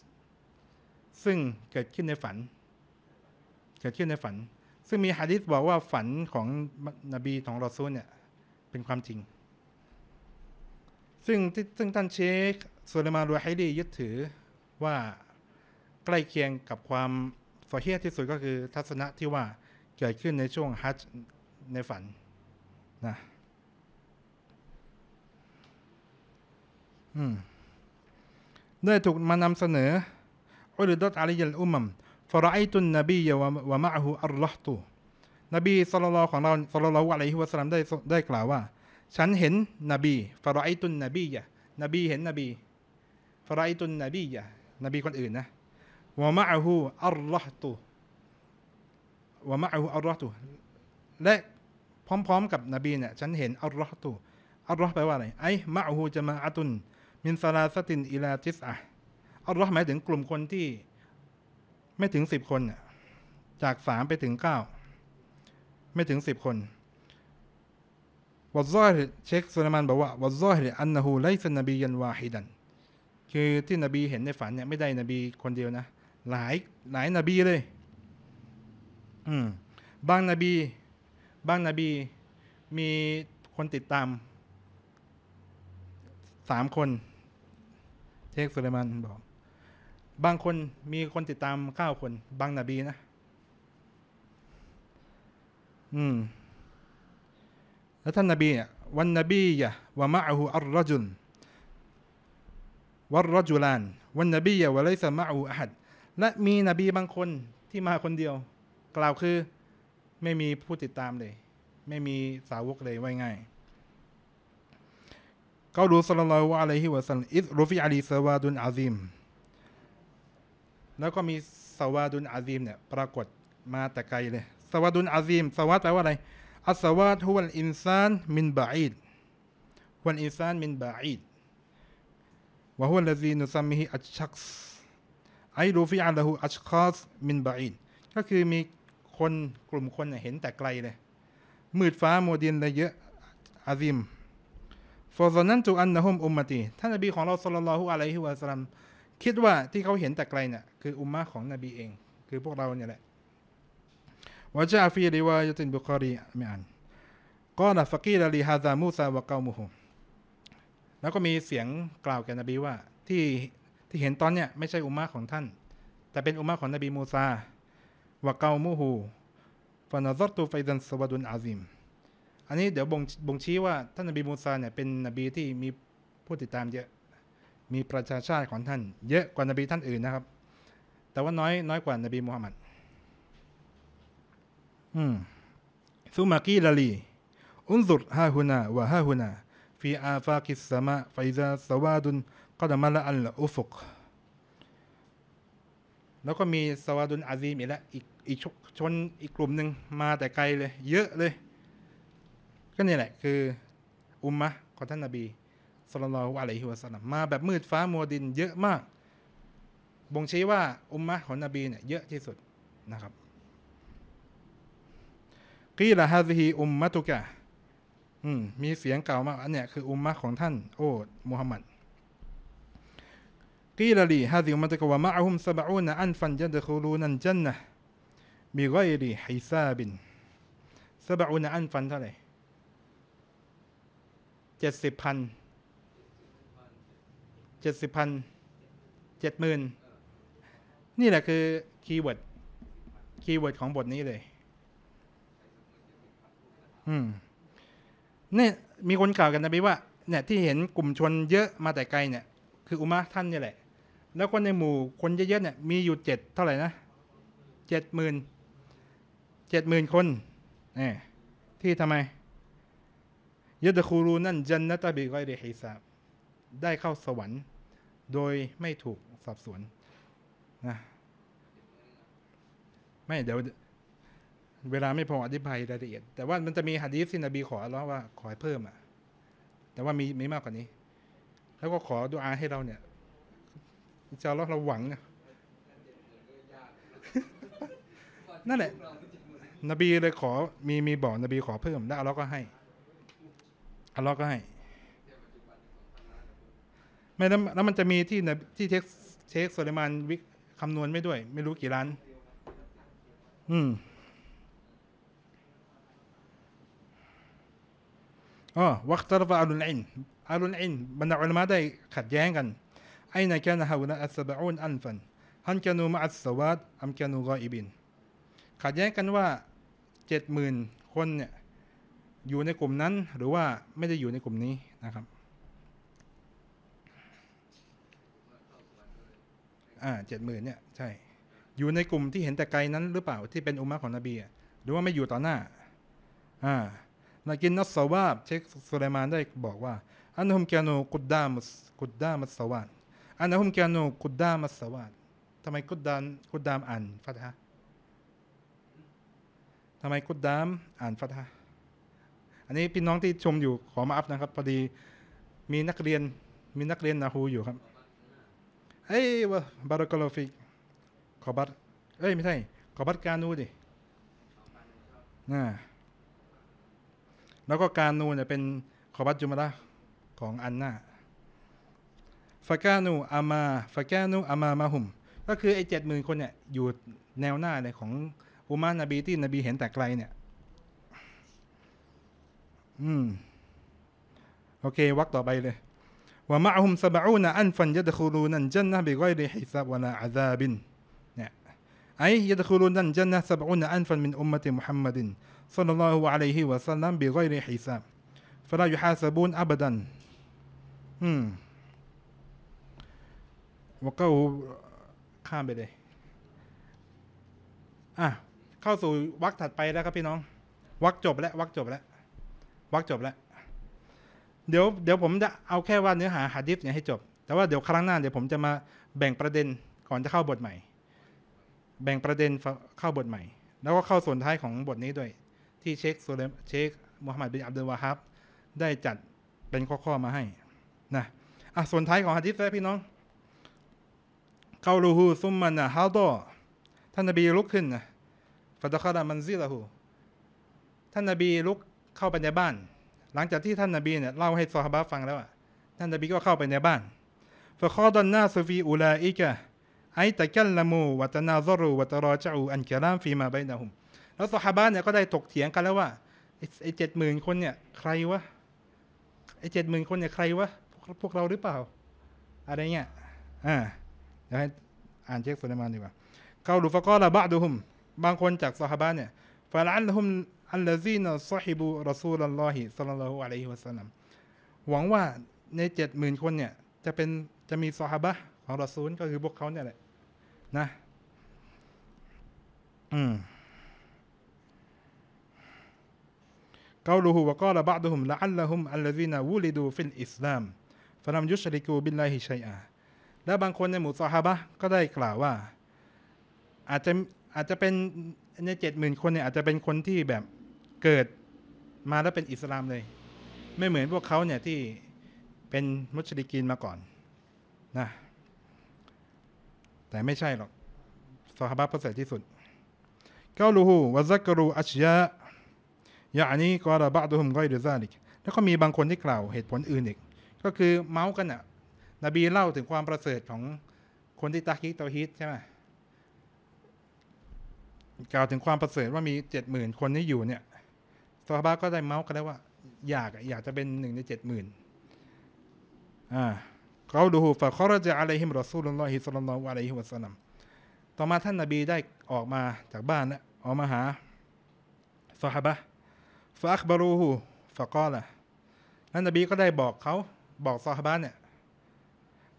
ซึ่งเกิดขึ้นในฝันเกิดขึ้นในฝันซึ่งมีหะดีษบอกว่าฝันของนบีของรอซูลเนี่ยเป็นความจริงซึ่งซึ่งท่านเชคสุลัยมาน รุไฮรียึดถือว่าใกล้เคียงกับความสะเฮียที่สุดก็คือทัศนะที่ว่าเกิดขึ้นในช่วงฮัจญ์ในฝันนะได้ถูกมานำเสนออุริดัตอะลัยลอุมัมฟะรออัยตุนนบีวะมะอะฮูอัลลอฮตุนบีศ็อลลัลลอฮุอะลัยฮิวะซัลลัมได้ได้กล่าวว่าฉันเห็นนบีฟะรออัยตุนนบียะนบีเห็นนบีฟะรออัยตุนนบียะนบีคนอื่นนะวะมะอะฮูอัลลอฮตุวะมะอะฮูอัลลอฮตุและพร้อมๆกับนบีเนี่ยฉันเห็นอัลลอฮตุอัลลอฮ์แปลว่าอะไรไอ้มะอะฮูจะมาอะตุนมินซาลาสตินอิลาทิสอะอัลลอฮ์หมายถึงกลุ่มคนที่ไม่ถึงสิบคนจากสามไปถึงเก้าไม่ถึงสิบคนวะซอฮิรเชคสุลัยมานบอกว่าวะซอฮิรอันนะฮูไลซะนบียันวาฮิดันคือที่นบีเห็นในฝันเนี่ยไม่ได้นบีคนเดียวนะหลายหลายนบีเลยอืมบางนบีบางนบีมีคนติดตามสามคนเชคสุลัยมานบอกบางคนมีคนติดตามเก้าคนบางนบีนะอืมแล้วท่านนบีเนี่ยวันนบียะวะมะอะฮูอัรรอจุลวัรรอจุลานวันนบียะวะไลซะมะอะฮูอะฮัดและมีนบีบางคนที่มาคนเดียวกล่าวคือไม่มีผู้ติดตามเลยไม่มีสาวกเลยไว้ง่ายกล่าวศ็อลลัลลอฮุอะลัยฮิวะซัลลัมอิซรุฟิอะลีซะวาดุนอะซีมแล้วก็มีสวาดุนอาซีมเนี่ยปรากฏมาแต่ไกลเลยสวาดุนอาซีมสวาดแปลว่าอะไรอัสวาดฮุวัลอินซานมินบะอีดฮุวัลอินซานมินบะอีดวะฮุวัลละซีนุซัมมิฮิอัชชักซ์ไอรูฟิอะละฮูอัชคาสมินบะอีดก็คือมีคนกลุ่มคนเห็นแต่ไกลเลยมืดฟ้ามัวดินเลยเยอะอาซีมฟอซอนันตุอันนะฮุมอุมมะตีท่านนบีของเราศ็อลลัลลอฮุอะลัยฮิวะซัลลัมคิดว่าที่เขาเห็นแต่ไกลเนี่ยคืออุมมะห์ของนบีเองคือพวกเราเนี่ยแหละวะจาฟีริวายะตินบุคอรีไม่อ่านกอละฟะกีละลิฮาซามูซาวะกอมุฮุแล้วก็มีเสียงกล่าวแก่นบีว่าที่ที่เห็นตอนเนี่ยไม่ใช่อุมมะห์ของท่านแต่เป็นอุมมะห์ของนบีมูซาวะกอมุฮุฟะนะซัรตุไฟซันซะวะดุนอะซีมอันนี้เดี๋ยวบ่งบ่งชี้ว่าท่านนบีมูซาเนี่ยเป็นนบีที่มีผู้ติดตามเยอะมีประชาชาติของท่านเยอะกว่านบีท่านอื่นนะครับแต่ว่าน้อยน้อยกว่านบีมุฮัมมัดอืมซุมากีลาลีอุนซุรฮาฮุนาวะฮาฮุนาฟีอาฟากิสซะมาฟะอิซาสวาดุนกอดมะละอัลอุฟุกแล้วก็มีสวาดุนอาซีมอีกแล้วอีกอีกชนอีกกลุ่มหนึ่งมาแต่ไกลเลยเยอะเลยก็นี่แหละคืออุมมะห์ของท่านนบีศ็อลลัลลอฮุอะลัยฮิวะซัลลัมมาแบบมืดฟ้ามัวดินเยอะมากบ่งชี้ว่าอุมมะห์ของนบีเนี่ยเยอะที่สุดนะครับกีละฮาซิฮิอุมมะตุกะอืมมีเสียงกล่าวมาอันเนี้ยคืออุมมะห์ของท่านโอ้มุฮัมมัดกีละลีฮาซิอุมมะตุกะวะมะอะฮุมซะบะอูนะอันฟันยัดคุลูนันญันนะฮ์บิฆอยริฮิซาบินซะบะอูนะอันฟันเท่าไหร่เจ็ดสิบพันเจ็ดสิบพันเจ็ดหมื่นนี่แหละคือคีย์เวิร์ดคีย์เวิร์ดของบทนี้เลยอืมเนี่ยมีคนกล่าวกันนะพี่ว่าเนี่ยที่เห็นกลุ่มชนเยอะมาแต่ไกลเนี่ยคืออุมมะห์ท่านนี่แหละ แล้วคนในหมู่คนเยอะๆเนี่ยมีอยู่เจ็ดเท่าไหร่นะเจ็ดหมื่นเจ็ดหมื่นคนเนี่ยที่ทำไมยะดะคูลูนั่นจันนะตะบิกอยริฮิซาบได้เข้าสวรรค์โดยไม่ถูกสอบสวนนะไม่เดี๋ยวเวลาไม่พออธิบายรายละเอียดแต่ว่ามันจะมีหะดีษที่นบีขออัลเลาะห์ว่าขอให้เพิ่มอ่ะแต่ว่ามีไม่มากกว่านี้แล้วก็ขอดุอาให้เราเนี่ยอินชาอัลเลาะห์เราหวังนะนั่นแหละนบีเลยขอมีมีบอกนบีขอเพิ่มแล้วอัลเลาะห์ก็ให้อัลเลาะห์ก็ให้ไม่แล้วมันจะมีที่ที่เทคเชคโซเลมานวิคำนวณไม่ด้วยไม่รู้กี่ล้านอืมอ๋อวักตรฟะอัลอินอัลอินบรรดาอุลามะฮ์ได้ขัดแย้งกันไอ้ในแกนะฮะอุลาอัสบะอูนอันฟันฮันแกนูมะอัสสวาดอัมแกนูกออิบินขัดแย้งกันว่าเจ็ดหมื่นคนเนี่ยอยู่ในกลุ่มนั้นหรือว่าไม่ได้อยู่ในกลุ่มนี้นะครับอ่าเจ็ดหมื่นเนี่ยใช่อยู่ในกลุ่มที่เห็นแต่ไกลนั้นหรือเปล่าที่เป็นอุมมะของนบีหรือว่าไม่อยู่ต่อหน้าอ่านักินนัสสวาบเชคสุไลมานได้บอกว่าอันฮุมแกนูกุดดามัสกุดดามัสสวาดอันฮุมแกนูกุดดามัสสวาดทำไมกุดดามกุดดามอ่านฟัตฮะทำไมกุดดามอ่านฟัตฮะอันนี้พี่น้องที่ชมอยู่ขอมาอัพนะครับพอดีมีนักเรียนมีนักเรียนนาฮูอยู่ครับเอ้ยวะบารักัลลอฮุฟิกขอบัตรเอ้ยไม่ใช่ขอบัตรกานูดิน่าแล้วก็การนูเนี่ยเป็นขอบัตรจุมะละของอันนาฟะกานูอามาฟะกานูอามามาหุมก็คือไอ้เจ็ดหมื่นคนเนี่ยอยู่แนวหน้าเลยของอุมมะฮ์นบีที่นบีเห็นแต่ไกลเนี่ยอืมโอเควรรคต่อไปเลยว่ามาหุมซาบะอูนะอันฟันยัดคูลูนันจันนะบิกอยริฮิซาบวะลาอาซาบินเนี่ยไอ้ยัดคูลูนันจันนะซาบะอูนะอันฟันมินอุมมะติมุฮัมมัดศ็อลลัลลอฮุอะลัยฮิวะซัลลัมบิกอยริฮิซาบฟะลายุฮาซะบูนอะบัดันอืมว่าก็ข้ามไปเลยอ่ะเข้าสู่วรรคถัดไปแล้วครับพี่น้องวรรคจบแล้ววรรคจบแล้ววรรคจบแล้วเดี๋ยวเดี๋ยวผมจะเอาแค่ว่าเนื้อหาหะดีษเนี่ยให้จบแต่ว่าเดี๋ยวครั้งหน้าเดี๋ยวผมจะมาแบ่งประเด็นก่อนจะเข้าบทใหม่แบ่งประเด็นเข้าบทใหม่แล้วก็เข้าส่วนท้ายของบทนี้ด้วยที่เชคโซเลมเชคมูฮัมหมัดบินอับดุลวาฮับได้จัดเป็นข้อๆมาให้นะอ่ะส่วนท้ายของหะดีษแล้วพี่น้องเกาลูฮูซุมมานะฮาดอท่านนบีลุกขึ้นนะฟะดะคาละมันซิละฮูท่านนบีลุกเข้าไปในบ้านหลังจากที่ท่านนบีเนี่ยเล่าให้ซอฮาบะห์ฟังแล้วอ่ะท่านนบีก็เข้าไปในบ้านฟะคอดอนนาซฟีอูลาอิกะไอตะกัลละมูวะตะนาซอรูวะตะรอจอูอันกะลามฟีมาบัยนะฮุมแล้วซอฮาบะห์เนี่ยก็ได้ถกเถียงกันแล้วว่าไอ้ เจ็ดหมื่น คนเนี่ยใครวะไอ้ เจ็ดหมื่น คนเนี่ยใครวะพวกเราหรือเปล่าอะไรเงี้ยอ่าเดี๋ยวให้อ่านเชคสุไลมานดีกว่าเกาลูฟะกอละบะอ์ดุฮุมบางคนจากซอฮาบะห์เนี่ยฟะละอัลฮุมอัลลซีนซอฮิบูรอซูลุลลอฮิศ็อลลัลลอฮุอะลัยฮิวะซัลลัมหวังว่าใน เจ็ดหมื่น คนเนี่ยจะเป็นจะมีซอฮาบะห์ของรอซูลก็คือพวกเขาเนี่ยแหละนะอืมกอลูฮุวะกอละบะอ์ดุฮุมละอัลละฮุมอัลลซีนวุลิดูฟิลอิสลามฟะลัมยุชริกูบิลลาฮิชัยอะและบางคนในหมู่ซอฮาบะห์ก็ได้กล่าวว่าอาจจะอาจจะเป็นใน เจ็ดหมื่น คนเนี่ยอาจจะเป็นคนที่แบบเกิดมาแล้วเป็นอิสลามเลยไม่เหมือนพวกเขาเนี่ยที่เป็นมุชริกีนมาก่อนนะแต่ไม่ใช่หรอกซอฮาบะห์ประเสริฐที่สุดกอลูฮูวะซักรูอัชยายะอะนีกอละบะอ์ดุฮุมกอยรุซาลิกแล้วก็มีบางคนที่กล่าวเหตุผลอื่นอีกก็คือเมาส์กันน่ะนบีเล่าถึงความประเสริฐของคนที่ตะกีกเตาฮีดใช่ไหมกล่าวถึงความประเสริฐว่ามี เจ็ดหมื่น คนที่อยู่เนี่ยซอฮาบะห์ก็ได้เมาส์กันแล้วว่าอยากอยากจะเป็นหนึ่งใน เจ็ดหมื่น อ่าเกาลูฮูฟะคอรจะอะลัยฮิมรอซูลุลลอฮิศ็อลลัลลอฮุอะลัยฮิวะซัลลัมต่อมาท่านนบีได้ออกมาจากบ้านและออกมาหาซอฮาบะห์ฟะอัคบะรูฮูฟะกอละท่านนบีก็ได้บอกเขาบอกซอฮาบะห์เนี่ย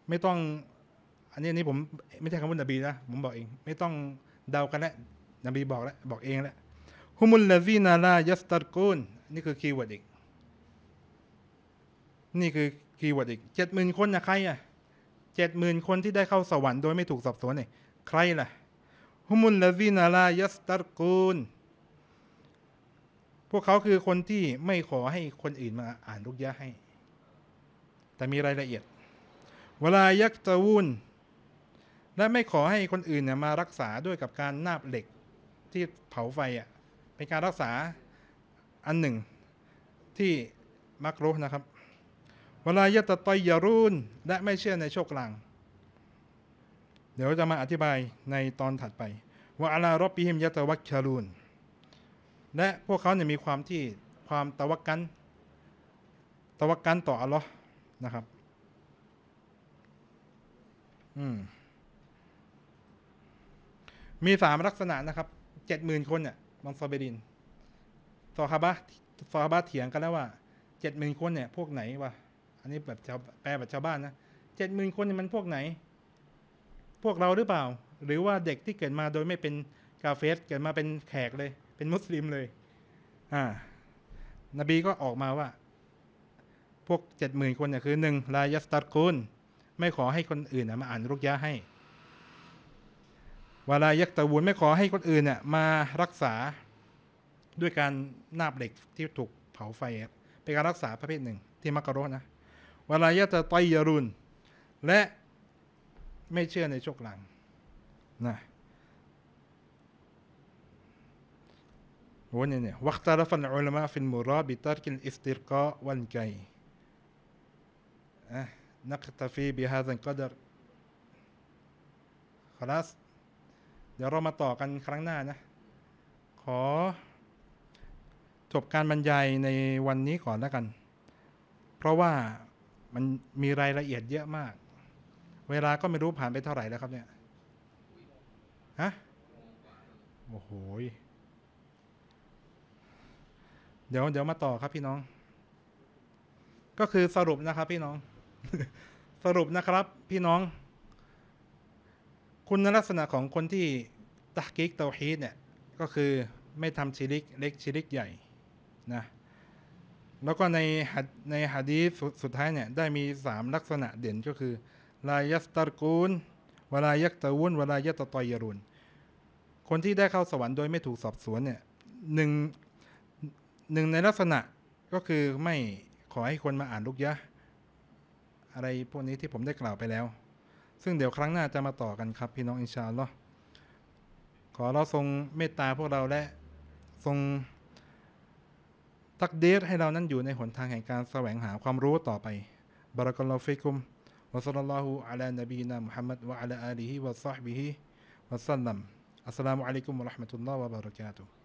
ไม่ต้อง อันนี้นี่ผมไม่ใช่คำพูดนบีนะผมบอกเองไม่ต้องเดากันแล้วนบีบอกแล้วบอกเองแล้วฮุมุลลาซีนาลายัสตัรกูนนี่คือคีย์เวิร์ดอีกนี่คือคีย์เวิร์ดอีกเจ็ดหมื่นคนนะใครอ่ะเจ็ดหมื่นคนที่ได้เข้าสวรรค์โดยไม่ถูกสอบสวนเนี่ยใครล่ะฮุมุลลาซีนาลายัสตัรกูนพวกเขาคือคนที่ไม่ขอให้คนอื่นมาอ่านรุกยะให้แต่มีรายละเอียดเวลายักตะวุนและไม่ขอให้คนอื่นเนี่ยมารักษาด้วยกับการนาบเหล็กที่เผาไฟอ่ะเป็นการรักษาอันหนึ่งที่มักรุฮ์นะครับเวลายะตะตอยยารุนและไม่เชื่อในโชคลางเดี๋ยวจะมาอธิบายในตอนถัดไปว่าอัลลอฮ์รบบิฮิมยะตะวักชารุนและพวกเขาเนี่ยมีความที่ความตะวักกันตะวักกันต่ออัลลอฮ์นะครับอืมมีสามลักษณะนะครับเจ็ดหมื่นคนเนี่ยมังซอบิรินซอฮาบะซอฮาบะเถียงกันแล้วว่าเจ็ดหมื่นคนเนี่ยพวกไหนวะอันนี้แบบแปลแบบชาวบ้านนะเจ็ดหมื่นคนเนี่ยมันพวกไหนพวกเราหรือเปล่าหรือว่าเด็กที่เกิดมาโดยไม่เป็นกาเฟสเกิดมาเป็นแขกเลยเป็นมุสลิมเลยอ่านบีก็ออกมาว่าพวกเจ็ดหมื่นคนเนี่ยคือหนึ่งลายัสตัดกุนไม่ขอให้คนอื่นมาอ่านรุกยะให้วาลายักตะวุนไม่ขอให้คนอื่นเนี่ยมารักษาด้วยการนาบเหล็กที่ถูกเผาไฟเป็นการรักษาประเภทหนึ่งที่มักรุฮ์นะวาลายะตะตอยยารุนและไม่เชื่อในโชคลางนะวันนี้เนี่ยวักตาละฟันอุลามะฟินมูราบิตัรกินอิสติรกาวันไกนักตะฟีบิฮาซันกอดรขลัสเดี๋ยวเรามาต่อกันครั้งหน้านะขอจบการบรรยายในวันนี้ก่อนแล้วกันเพราะว่ามันมีรายละเอียดเยอะมากเวลาก็ไม่รู้ผ่านไปเท่าไหร่แล้วครับเนี่ยฮะโอ้โหเดี๋ยวเดี๋ยวมาต่อครับพี่น้องก็คือสรุปนะครับพี่น้อง สรุปนะครับพี่น้องคุณลักษณะของคนที่ตะกีกเตาฮีดเนี่ยก็คือไม่ทำชิริกเล็กชิริกใหญ่นะแล้วก็ในในฮะดีษ ส, สุดท้ายเนี่ยได้มีสามลักษณะเด่นก็คือลายัสตัรกูนวะลายักตะวุนวะลายัตตอยยารุนคนที่ได้เข้าสวรรค์โดยไม่ถูกสอบสวนเนี่ยหนึ่งหนึ่งในลักษณะก็คือไม่ขอให้คนมาอ่านรุกยะอะไรพวกนี้ที่ผมได้กล่าวไปแล้วซึ่งเดี๋ยวครั้งหน้าจะมาต่อกันครับพี่น้องอินชาอัลลอฮ์ขอเราทรงเมตตาพวกเราและทรงตักดีรให้เรานั้นอยู่ในหนทางแห่งการแสวงหาความรู้ต่อไปบารอกัลลอฮุฟิกุมวะศ็อลลัลลอฮุอะลานบีนามุฮัมมัดวะอะลาอาลีฮิวะศ็อฮบิฮิวะซัลลัมอัสสลามุอะลัยกุมวะเราะห์มะตุลลอฮ์วะบารอกาตุฮ์